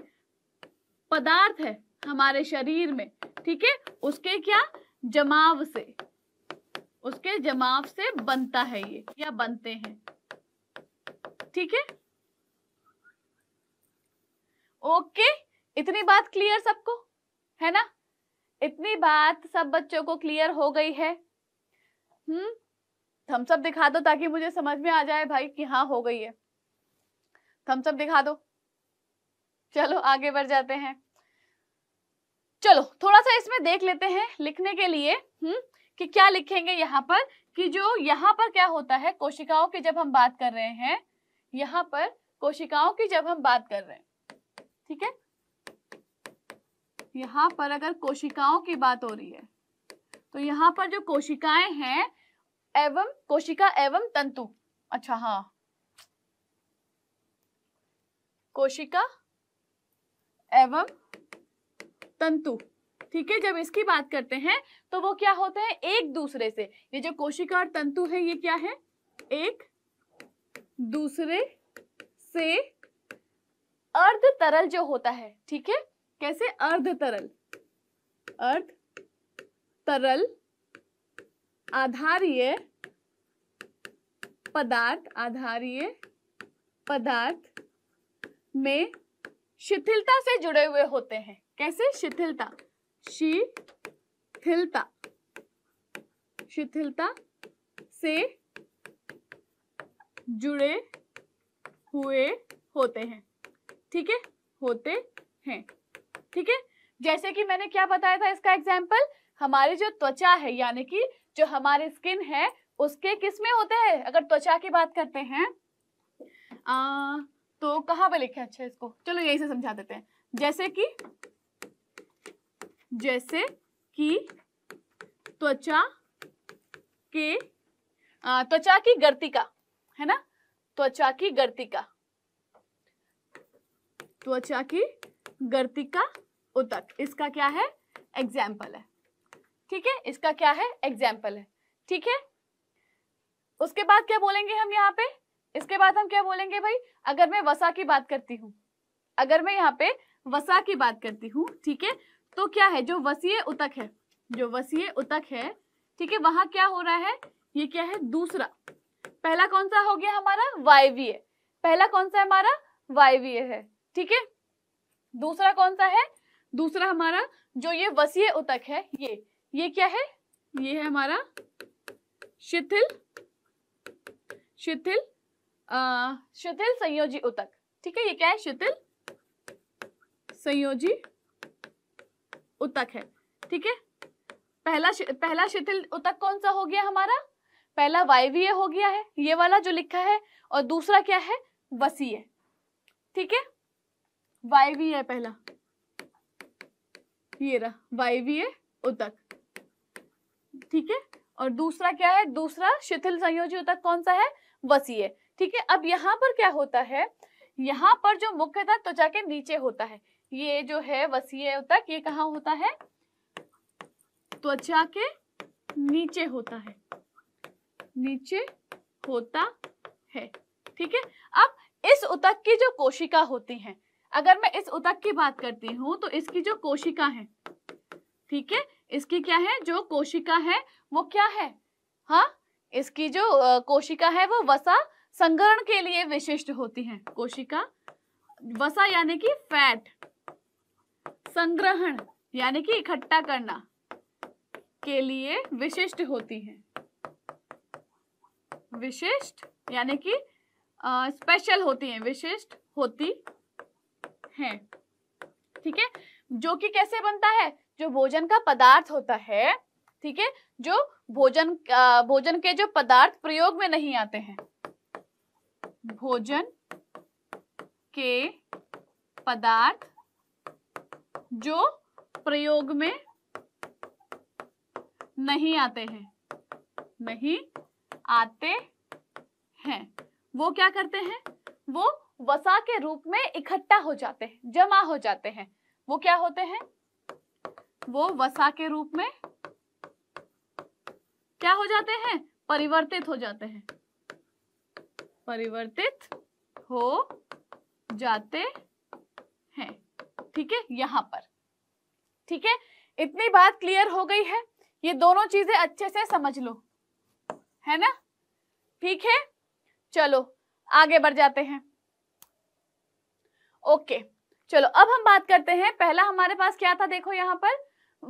पदार्थ है हमारे शरीर में, ठीक है। उसके क्या, जमाव से, उसके जमाव से बनता है ये, या बनते हैं, ठीक है। ओके, इतनी बात क्लियर सबको है ना, इतनी बात सब बच्चों को क्लियर हो गई है। थम्स अप दिखा दो ताकि मुझे समझ में आ जाए भाई कि हाँ हो गई है, थम्स अप दिखा दो। चलो आगे बढ़ जाते हैं। चलो थोड़ा सा इसमें देख लेते हैं लिखने के लिए, कि क्या लिखेंगे यहाँ पर, कि जो यहाँ पर क्या होता है, कोशिकाओं की जब हम बात कर रहे हैं, यहाँ पर कोशिकाओं की जब हम बात कर रहे हैं, ठीक है, यहाँ पर अगर कोशिकाओं की बात हो रही है तो यहाँ पर जो कोशिकाएं हैं, एवं कोशिका एवं तंतु, अच्छा हाँ, कोशिका एवं तंतु, ठीक है। जब इसकी बात करते हैं तो वो क्या होते हैं, एक दूसरे से, ये जो कोशिका और तंतु है ये क्या है, एक दूसरे से अर्ध तरल जो होता है, ठीक है। कैसे, अर्ध तरल आधारीय पदार्थ, में शिथिलता से जुड़े हुए होते हैं। कैसे, शिथिलता से जुड़े हुए होते हैं, ठीक है, होते हैं, ठीक है। जैसे कि मैंने क्या बताया था इसका एग्जाम्पल, हमारी जो त्वचा है यानी कि जो हमारी स्किन है, उसके किस में होते हैं, अगर त्वचा की बात करते हैं तो कहाँ पे लिखे, अच्छा इसको चलो यही से समझा देते हैं। जैसे कि त्वचा की गर्तिका है ना, त्वचा की गर्तिका ऊतक, इसका क्या है, एग्जाम्पल है, ठीक है, इसका क्या है एग्जाम्पल है। ठीक है, उसके बाद क्या बोलेंगे हम यहाँ पे, इसके बाद हम क्या बोलेंगे भाई, अगर मैं वसा की बात करती हूँ, अगर मैं यहाँ पे वसा की बात करती हूँ, ठीक है, तो क्या है जो वसीय उतक है, जो वसीय उतक है, ठीक है, वहां क्या हो रहा है, ये क्या है दूसरा, पहला कौन सा हो गया हमारा वायवीय, पहला कौन सा हमारा वायवीय है, ठीक है, दूसरा कौन सा है, दूसरा हमारा जो ये वसीय उतक है, ये क्या है, ये है हमारा शिथिल शिथिल शिथिल संयोजी उतक। ठीक है, ये क्या है शिथिल संयोजी उतक है। ठीक है, पहला शिथिल उतक कौन सा हो गया हमारा, पहला वायवीय हो गया है ये वाला जो लिखा है, और दूसरा क्या है वसीय। ठीक है, वायवीय पहला ये रहा वायवीय उतक, ठीक है, और दूसरा क्या है, दूसरा शिथिल संयोजी उतक कौन सा है वसीय। ठीक है, अब यहाँ पर क्या होता है, यहाँ पर जो मुख्यतः त्वचा के नीचे होता है, ये जो है वसीय उतक ये कहाँ होता है, त्वचा के नीचे होता है, नीचे होता है। ठीक है, अब इस उतक की जो कोशिका होती है, अगर मैं इस उतक की बात करती हूँ तो इसकी जो कोशिका है, ठीक है, इसकी क्या है जो कोशिका है वो क्या है, हाँ इसकी जो कोशिका है वो वसा संघरण के लिए विशिष्ट होती है, कोशिका वसा यानी कि फैट संग्रहण यानी कि इकट्ठा करना के लिए विशिष्ट होती है, विशिष्ट यानी कि स्पेशल होती है, विशिष्ट होती है। ठीक है, जो कि कैसे बनता है, जो भोजन का पदार्थ होता है, ठीक है, जो भोजन के जो पदार्थ प्रयोग में नहीं आते हैं, भोजन के पदार्थ जो प्रयोग में नहीं आते हैं, नहीं आते हैं, वो क्या करते हैं, वो वसा के रूप में इकट्ठा हो जाते हैं, जमा हो जाते हैं, वो क्या होते हैं, वो वसा के रूप में क्या हो जाते हैं, परिवर्तित हो जाते हैं, परिवर्तित हो जाते हैं। ठीक है, यहां पर ठीक है, इतनी बात क्लियर हो गई है, ये दोनों चीजें अच्छे से समझ लो, है ना। ठीक है, चलो आगे बढ़ जाते हैं। ओके चलो, अब हम बात करते हैं, पहला हमारे पास क्या था, देखो यहाँ पर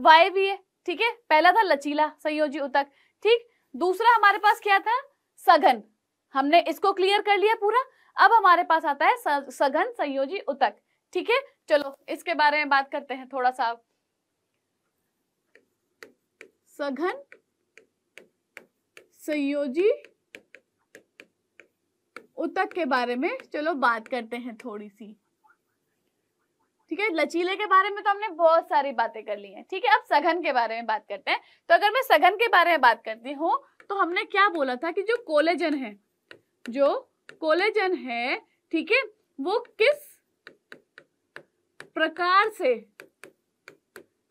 वायवीय, ठीक है, पहला था लचीला संयोजी उतक, ठीक, दूसरा हमारे पास क्या था सघन, हमने इसको क्लियर कर लिया पूरा। अब हमारे पास आता है सघन संयोजी उतक। ठीक है, चलो इसके बारे में बात करते हैं थोड़ा सा। सघन संयोजी उतक के बारे में चलो बात करते हैं थोड़ी सी। ठीक है, लचीले के बारे में तो हमने बहुत सारी बातें कर ली हैं। ठीक है, अब सघन के बारे में बात करते हैं। तो अगर मैं सघन के बारे में बात करती हूँ तो हमने क्या बोला था कि जो कोलेजन है, जो कोलेजन है, ठीक है, वो किस प्रकार से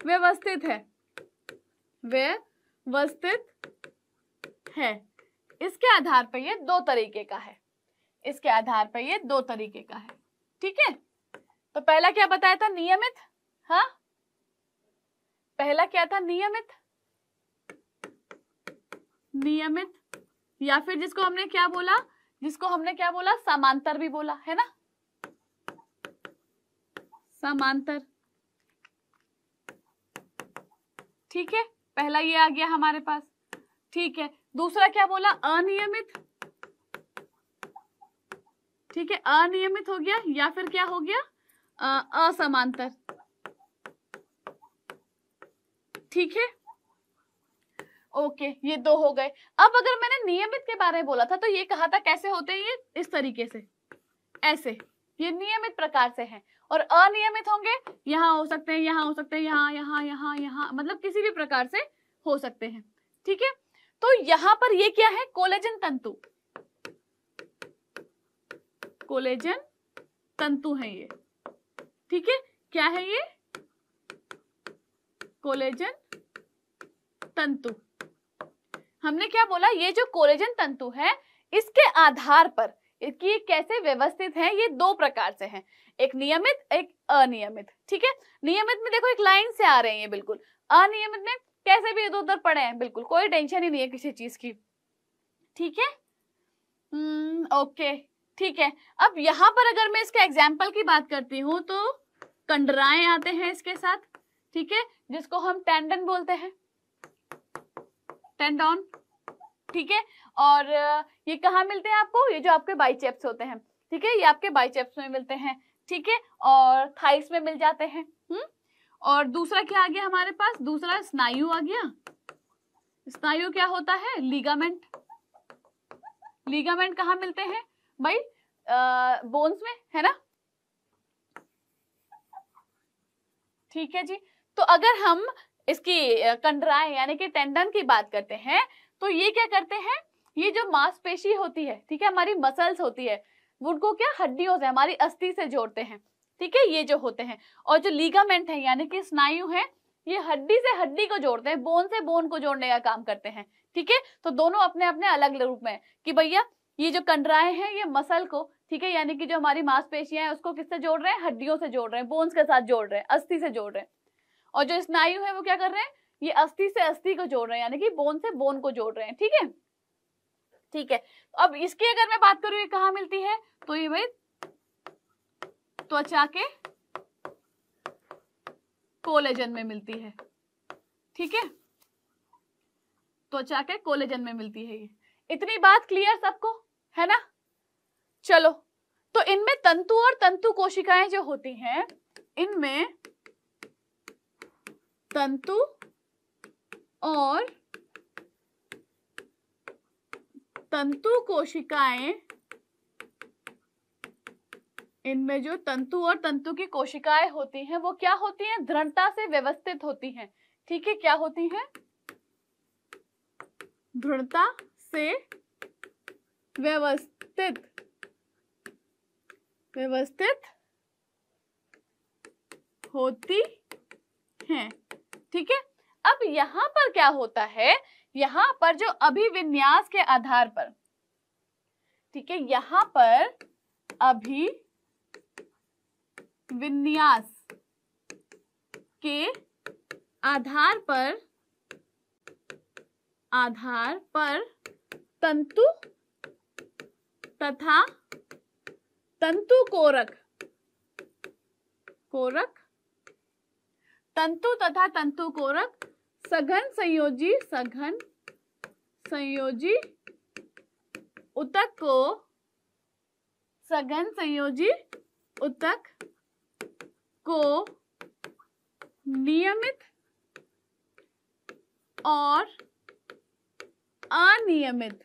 व्यवस्थित है, व्यवस्थित है, इसके आधार पर ये दो तरीके का है, इसके आधार पर ये दो तरीके का है। ठीक है, तो पहला क्या बताया था, नियमित, हाँ पहला क्या था, नियमित, नियमित, या फिर जिसको हमने क्या बोला, जिसको हमने क्या बोला समांतर भी बोला है ना, समांतर। ठीक है, पहला ये आ गया हमारे पास। ठीक है, दूसरा क्या बोला, अनियमित। ठीक है, अनियमित हो गया, या फिर क्या हो गया, असमांतर। ठीक है, ओके, ये दो हो गए। अब अगर मैंने नियमित के बारे में बोला था तो ये कहा था कैसे होते हैं ये, इस तरीके से, ऐसे, ये नियमित प्रकार से हैं, और अनियमित होंगे यहाँ हो सकते हैं, यहाँ हो सकते हैं, यहाँ यहाँ यहाँ यहाँ, मतलब किसी भी प्रकार से हो सकते हैं। ठीक है, तो यहाँ पर ये क्या है, कोलेजन तंतु, कोलेजन तंतु है ये। ठीक है, क्या है ये, कोलेजन तंतु, हमने क्या बोला, ये जो कोलेजन तंतु है इसके आधार पर कि कैसे व्यवस्थित हैं, ये दो प्रकार से हैं, एक नियमित एक अनियमित। ठीक है, नियमित में देखो एक लाइन से आ रहे हैं बिल्कुल, अनियमित में कैसे भी इधर उधर पड़े हैं बिल्कुल, कोई टेंशन ही नहीं है किसी चीज की। ठीक है, ओके, ठीक है। अब यहाँ पर अगर मैं इसके एग्जाम्पल की बात करती हूँ तो कंडराएं आते हैं इसके साथ, ठीक है, जिसको हम टेंडन बोलते हैं, टेंडन। ठीक है, और ये कहाँ मिलते हैं आपको, ये जो आपके बाइसेप्स होते हैं, ठीक है, ये आपके बाइसेप्स में मिलते हैं, ठीक है, और थाइस में मिल जाते हैं। और दूसरा क्या आ गया हमारे पास, दूसरा स्नायु आ गया। स्नायु क्या होता है, लिगामेंट। लिगामेंट कहाँ मिलते हैं भाई, बोन्स में, है ना। ठीक है जी, तो अगर हम इसकी कंडराएं यानी कि टेंडन की बात करते हैं तो ये क्या करते हैं, ये जो मांसपेशी होती है, ठीक है, हमारी मसल्स होती है, उनको क्या हड्डियों से, हमारी अस्थि से जोड़ते हैं। ठीक है, ये जो होते हैं, और जो लिगामेंट है यानी कि स्नायु है, ये हड्डी से हड्डी को जोड़ते हैं, बोन से बोन को जोड़ने का काम करते हैं। ठीक है, तो दोनों अपने अपने अलग रूप में है कि भैया ये जो कंडराएं हैं ये मसल को, ठीक है, यानी कि जो हमारी मांसपेशियां हैं उसको किससे जोड़ रहे हैं, हड्डियों से जोड़ रहे हैं, बोन्स के साथ जोड़ रहे हैं, अस्थि से जोड़ रहे हैं। और जो स्नायु है वो क्या कर रहे हैं, ये अस्थि से अस्थि को जोड़ रहे हैं, यानी कि बोन से बोन को जोड़ रहे हैं। ठीक है, ठीक है। अब इसकी अगर मैं बात करूं, ये कहाँ मिलती है, तो ये भाई त्वचा के कोलेजन में मिलती है। ठीक है, त्वचा के कोलेजन में मिलती है। ये इतनी बात क्लियर सबको, है ना। चलो, तो इनमें तंतु और तंतु कोशिकाएं जो होती हैं, इनमें तंतु और तंतु कोशिकाएं, इनमें जो तंतु और तंतु की कोशिकाएं होती हैं वो क्या होती हैं, दृढ़ता से व्यवस्थित होती हैं। ठीक है, क्या होती हैं, दृढ़ता से व्यवस्थित होती हैं। ठीक है, अब यहां पर क्या होता है, यहां पर जो अभिविन्यास के आधार पर, ठीक है, यहां पर अभिविन्यास के आधार पर तंतु तथा तंतु कोरक तंतु तथा तंतु कोरक सघन संयोजी ऊतक को नियमित और अनियमित,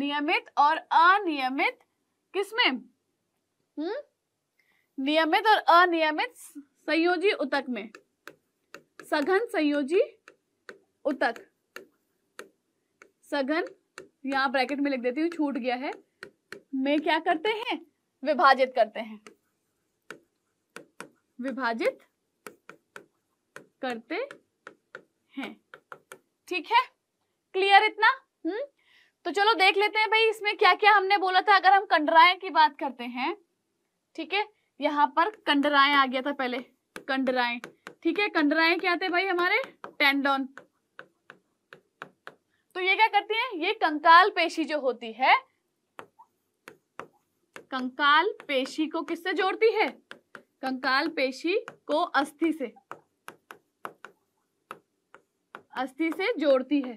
नियमित और अनियमित किसमें, नियमित और अनियमित संयोजी ऊतक में, सघन संयोजी ऊतक यहां ब्रैकेट में लिख देती हूँ, छूट गया है, में क्या करते हैं, विभाजित करते हैं। ठीक है, क्लियर इतना। तो चलो देख लेते हैं भाई इसमें क्या क्या हमने बोला था। अगर हम कंडराएं की बात करते हैं, ठीक है, यहाँ पर कंडराएं आ गया था पहले, कंडराएं। ठीक है, कंडराएं क्या आते हैं भाई हमारे, टेंडन। तो ये क्या करती हैं, ये कंकाल पेशी जो होती है, कंकाल पेशी को किससे जोड़ती है, कंकाल पेशी को अस्थि से जोड़ती है।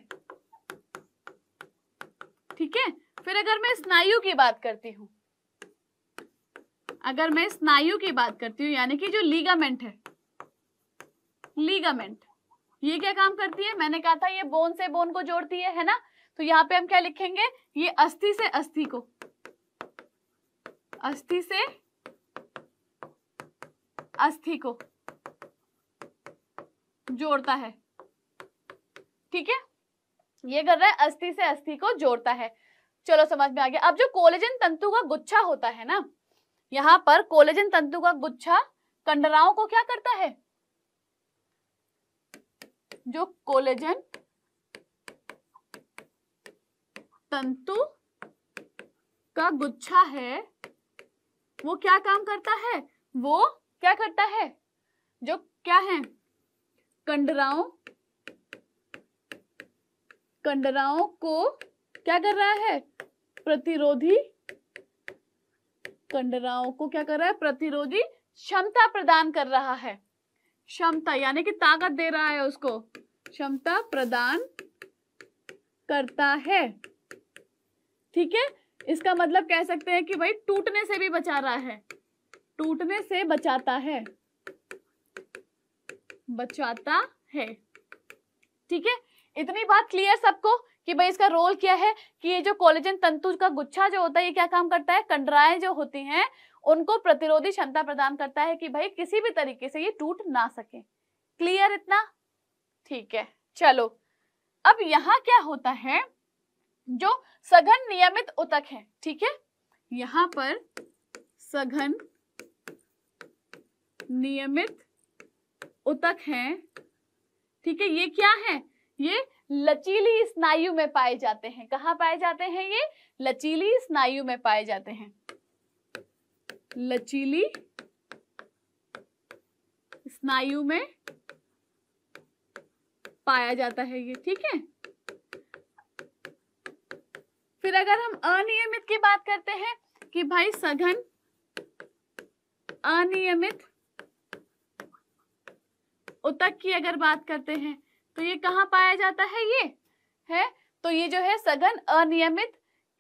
ठीक है, फिर अगर मैं स्नायु की बात करती हूँ, यानी कि जो लीगामेंट है, लीगामेंट ये क्या काम करती है, मैंने कहा था ये बोन से बोन को जोड़ती है ना। तो यहाँ पे हम क्या लिखेंगे, ये अस्थि से अस्थि को जोड़ता है। ठीक है, ये कर रहा है, अस्थि से अस्थि को जोड़ता है। चलो समझ में आ गया। अब जो कोलेजन तंतु का गुच्छा होता है ना, यहाँ पर कोलेजन तंतु का गुच्छा कंडराओं को क्या करता है, जो कोलेजन तंतु का गुच्छा है वो क्या काम करता है, वो क्या करता है, जो क्या है कंडराओं को क्या कर रहा है, प्रतिरोधी, कंडराओं को क्या कर रहा है, प्रतिरोधी क्षमता प्रदान कर रहा है। क्षमता यानी कि ताकत दे रहा है, उसको क्षमता प्रदान करता है। ठीक है, इसका मतलब कह सकते हैं कि भाई टूटने से भी बचा रहा है, टूटने से बचाता है, बचाता है। ठीक है, इतनी बात क्लियर सबको कि भाई इसका रोल क्या है, कि ये जो कोलेजन तंतु का गुच्छा जो होता है ये क्या काम करता है, कंडराएं जो होती हैं उनको प्रतिरोधी क्षमता प्रदान करता है कि भाई किसी भी तरीके से ये टूट ना सके। क्लियर इतना? ठीक है, चलो अब यहाँ क्या होता है, जो सघन नियमित ऊतक है, ठीक है, यहाँ पर सघन नियमित ऊतक है, ठीक है, ये क्या है, ये लचीली स्नायु में पाए जाते हैं। कहाँ पाए जाते हैं, ये लचीली स्नायु में पाए जाते हैं, लचीली स्नायु में पाया जाता है ये। ठीक है, फिर अगर हम अनियमित की बात करते हैं कि भाई सघन अनियमित ऊतक की अगर बात करते हैं तो ये कहाँ पाया जाता है, ये है तो ये जो है सघन अनियमित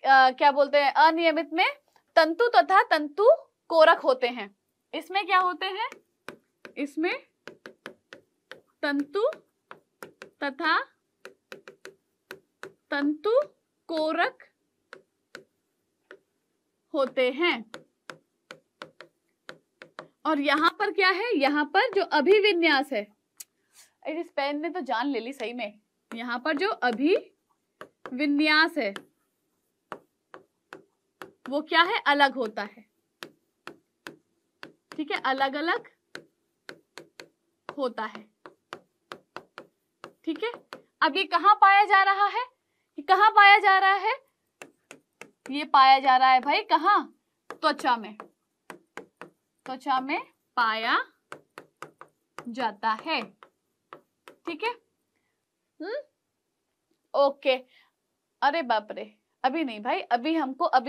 क्या बोलते हैं, अनियमित में तंतु तथा तंतु कोरक होते हैं। इसमें क्या होते हैं, इसमें तंतु तथा तंतु कोरक होते हैं। और यहाँ पर क्या है, यहाँ पर जो अभिविन्यास है, इस पेन ने तो जान ले ली सही में, यहाँ पर जो अभिविन्यास है वो क्या है, अलग होता है। ठीक है, अलग अलग होता है। ठीक है, अब ये कहाँ पाया जा रहा है, कि कहाँ पाया जा रहा है, ये पाया जा रहा है भाई कहाँ, त्वचा में, त्वचा में पाया जाता है। ठीक है, ओके, अरे बाप रे, अभी नहीं भाई, अभी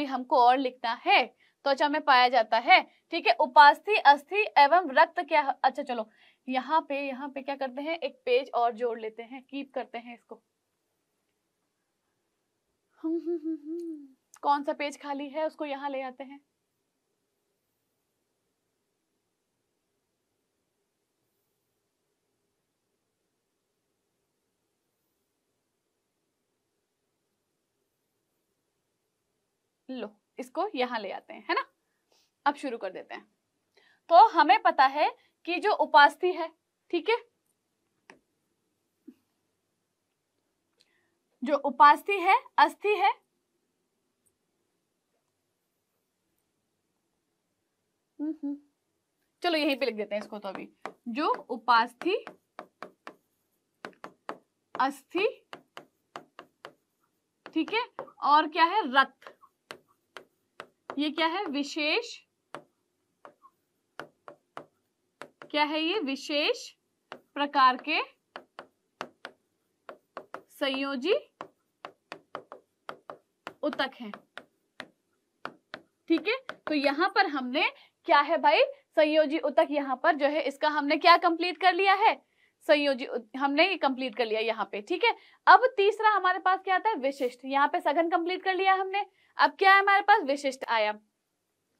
हमको और लिखना है, त्वचा में पाया जाता है। ठीक है, उपास्थि, अस्थि एवं रक्त क्या, अच्छा चलो यहाँ पे क्या करते हैं, एक पेज और जोड़ लेते हैं, कीप करते हैं इसको। कौन सा पेज खाली है, उसको यहाँ ले आते हैं। लो, इसको यहाँ ले आते हैं, है ना। अब शुरू कर देते हैं। तो हमें पता है कि जो उपास्थि है, ठीक है, जो उपास्थि है, अस्थि है, चलो यहीं पे लिख देते हैं इसको। तो अभी जो उपास्थि, अस्थि, ठीक है, और क्या है, रक्त, ये क्या है, विशेष, क्या है ये, विशेष प्रकार के संयोजी ऊतक है। ठीक है, तो यहां पर हमने क्या है भाई, संयोजी ऊतक, यहां पर जो है इसका हमने क्या कंप्लीट कर लिया है, संयोजी हमने ये कंप्लीट कर लिया यहाँ पे। ठीक है, अब तीसरा हमारे पास क्या आता है, विशिष्ट। यहाँ पे सघन कंप्लीट कर लिया हमने, अब क्या है हमारे पास, विशिष्ट आया।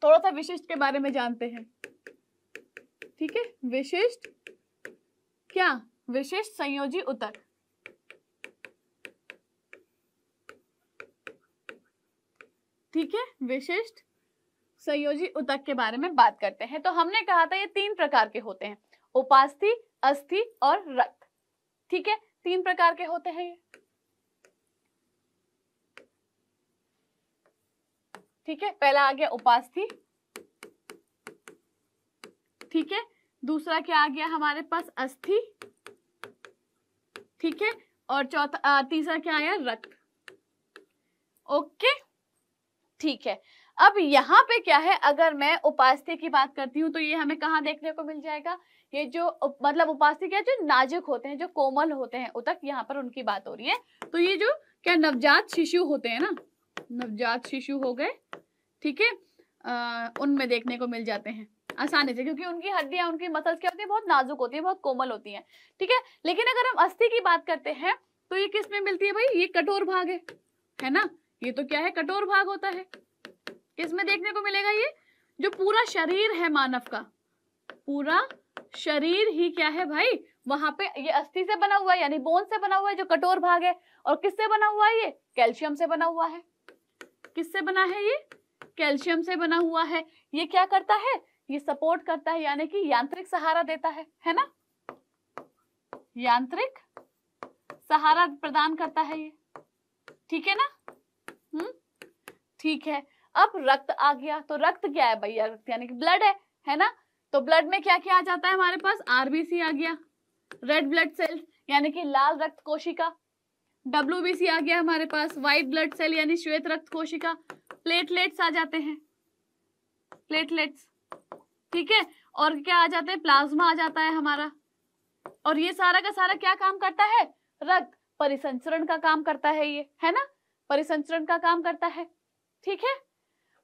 थोड़ा सा विशिष्ट के बारे में जानते हैं। ठीक है, विशिष्ट क्या, विशिष्ट संयोजी ऊतक, ठीक है, विशिष्ट संयोजी ऊतक के बारे में बात करते हैं। तो हमने कहा था ये 3 प्रकार के होते हैं, उपास्थि, अस्थि और रक्त। ठीक है, 3 प्रकार के होते हैं ये। ठीक है, पहला आ गया उपास्थि, ठीक है, दूसरा क्या आ गया हमारे पास, अस्थि, ठीक है। और चौथा तीसरा क्या आया, रक्त। ओके ठीक है। अब यहाँ पे क्या है, अगर मैं उपास्थि की बात करती हूँ तो ये हमें कहाँ देखने को मिल जाएगा, ये जो मतलब उपास्थि क्या, जो नाजुक होते हैं, जो कोमल होते हैं, उतक यहाँ पर उनकी बात हो रही है। तो ये जो क्या नवजात शिशु होते हैं ना, नवजात शिशु हो गए, ठीक है, उनमें देखने को मिल जाते हैं आसानी से, क्योंकि उनकी हड्डियां, उनकी मसल्स क्या होती है, बहुत नाजुक होती है, बहुत कोमल होती है, ठीक है। लेकिन अगर हम अस्थि की बात करते हैं तो ये किस में मिलती है भाई, ये कठोर भाग है ना, ये तो क्या है कठोर भाग होता है, किसमें देखने को मिलेगा, ये जो पूरा शरीर है मानव का, पूरा शरीर ही क्या है भाई, वहां पे ये अस्थि से बना हुआ है, यानी बोन से बना हुआ है, जो कठोर भाग है। और किससे बना हुआ है, ये कैल्शियम से बना हुआ है, किससे बना है, ये कैल्शियम से बना हुआ है। ये क्या करता है, ये सपोर्ट करता है, यानी कि यांत्रिक सहारा देता है ना, यांत्रिक सहारा प्रदान करता है ये, ठीक है ना। ठीक है। अब रक्त आ गया, तो रक्त क्या है भैया, रक्त यानी कि ब्लड है ना। तो ब्लड में क्या क्या आ जाता है हमारे पास, आरबीसी आ गया, रेड ब्लड सेल यानी कि लाल रक्त कोशिका, डब्ल्यूबीसी आ गया हमारे पास, व्हाइट ब्लड सेल यानी श्वेत रक्त कोशिका, प्लेटलेट्स आ जाते हैं, प्लेटलेट्स, ठीक है। और क्या आ जाते हैं, प्लाज्मा आ जाता है हमारा। और ये सारा का सारा क्या काम करता है, रक्त परिसंचरण का काम करता है, ये है ना, परिसंचरण का काम करता है, ठीक है।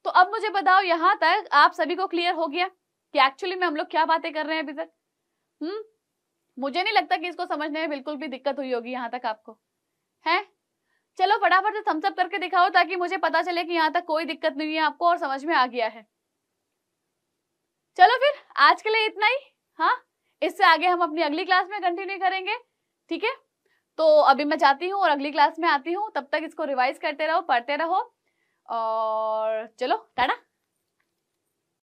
तो अब मुझे बताओ, यहाँ तक आप सभी को क्लियर हो गया कि एक्चुअली में हम लोग क्या बातें कर रहे हैं अभी तक। मुझे नहीं लगता कि इसको समझने में बिल्कुल भी दिक्कत हुई होगी यहाँ तक आपको, है। चलो फटाफट से थम्स अप करके दिखाओ ताकि मुझे पता चले कि यहाँ तक कोई दिक्कत नहीं है आपको और समझ में आ गया है। चलो फिर आज के लिए इतना ही, हाँ, इससे आगे हम अपनी अगली क्लास में कंटिन्यू करेंगे, ठीक है। तो अभी मैं जाती हूँ और अगली क्लास में आती हूँ, तब तक इसको रिवाइज करते रहो, पढ़ते रहो, और चलो टाटा।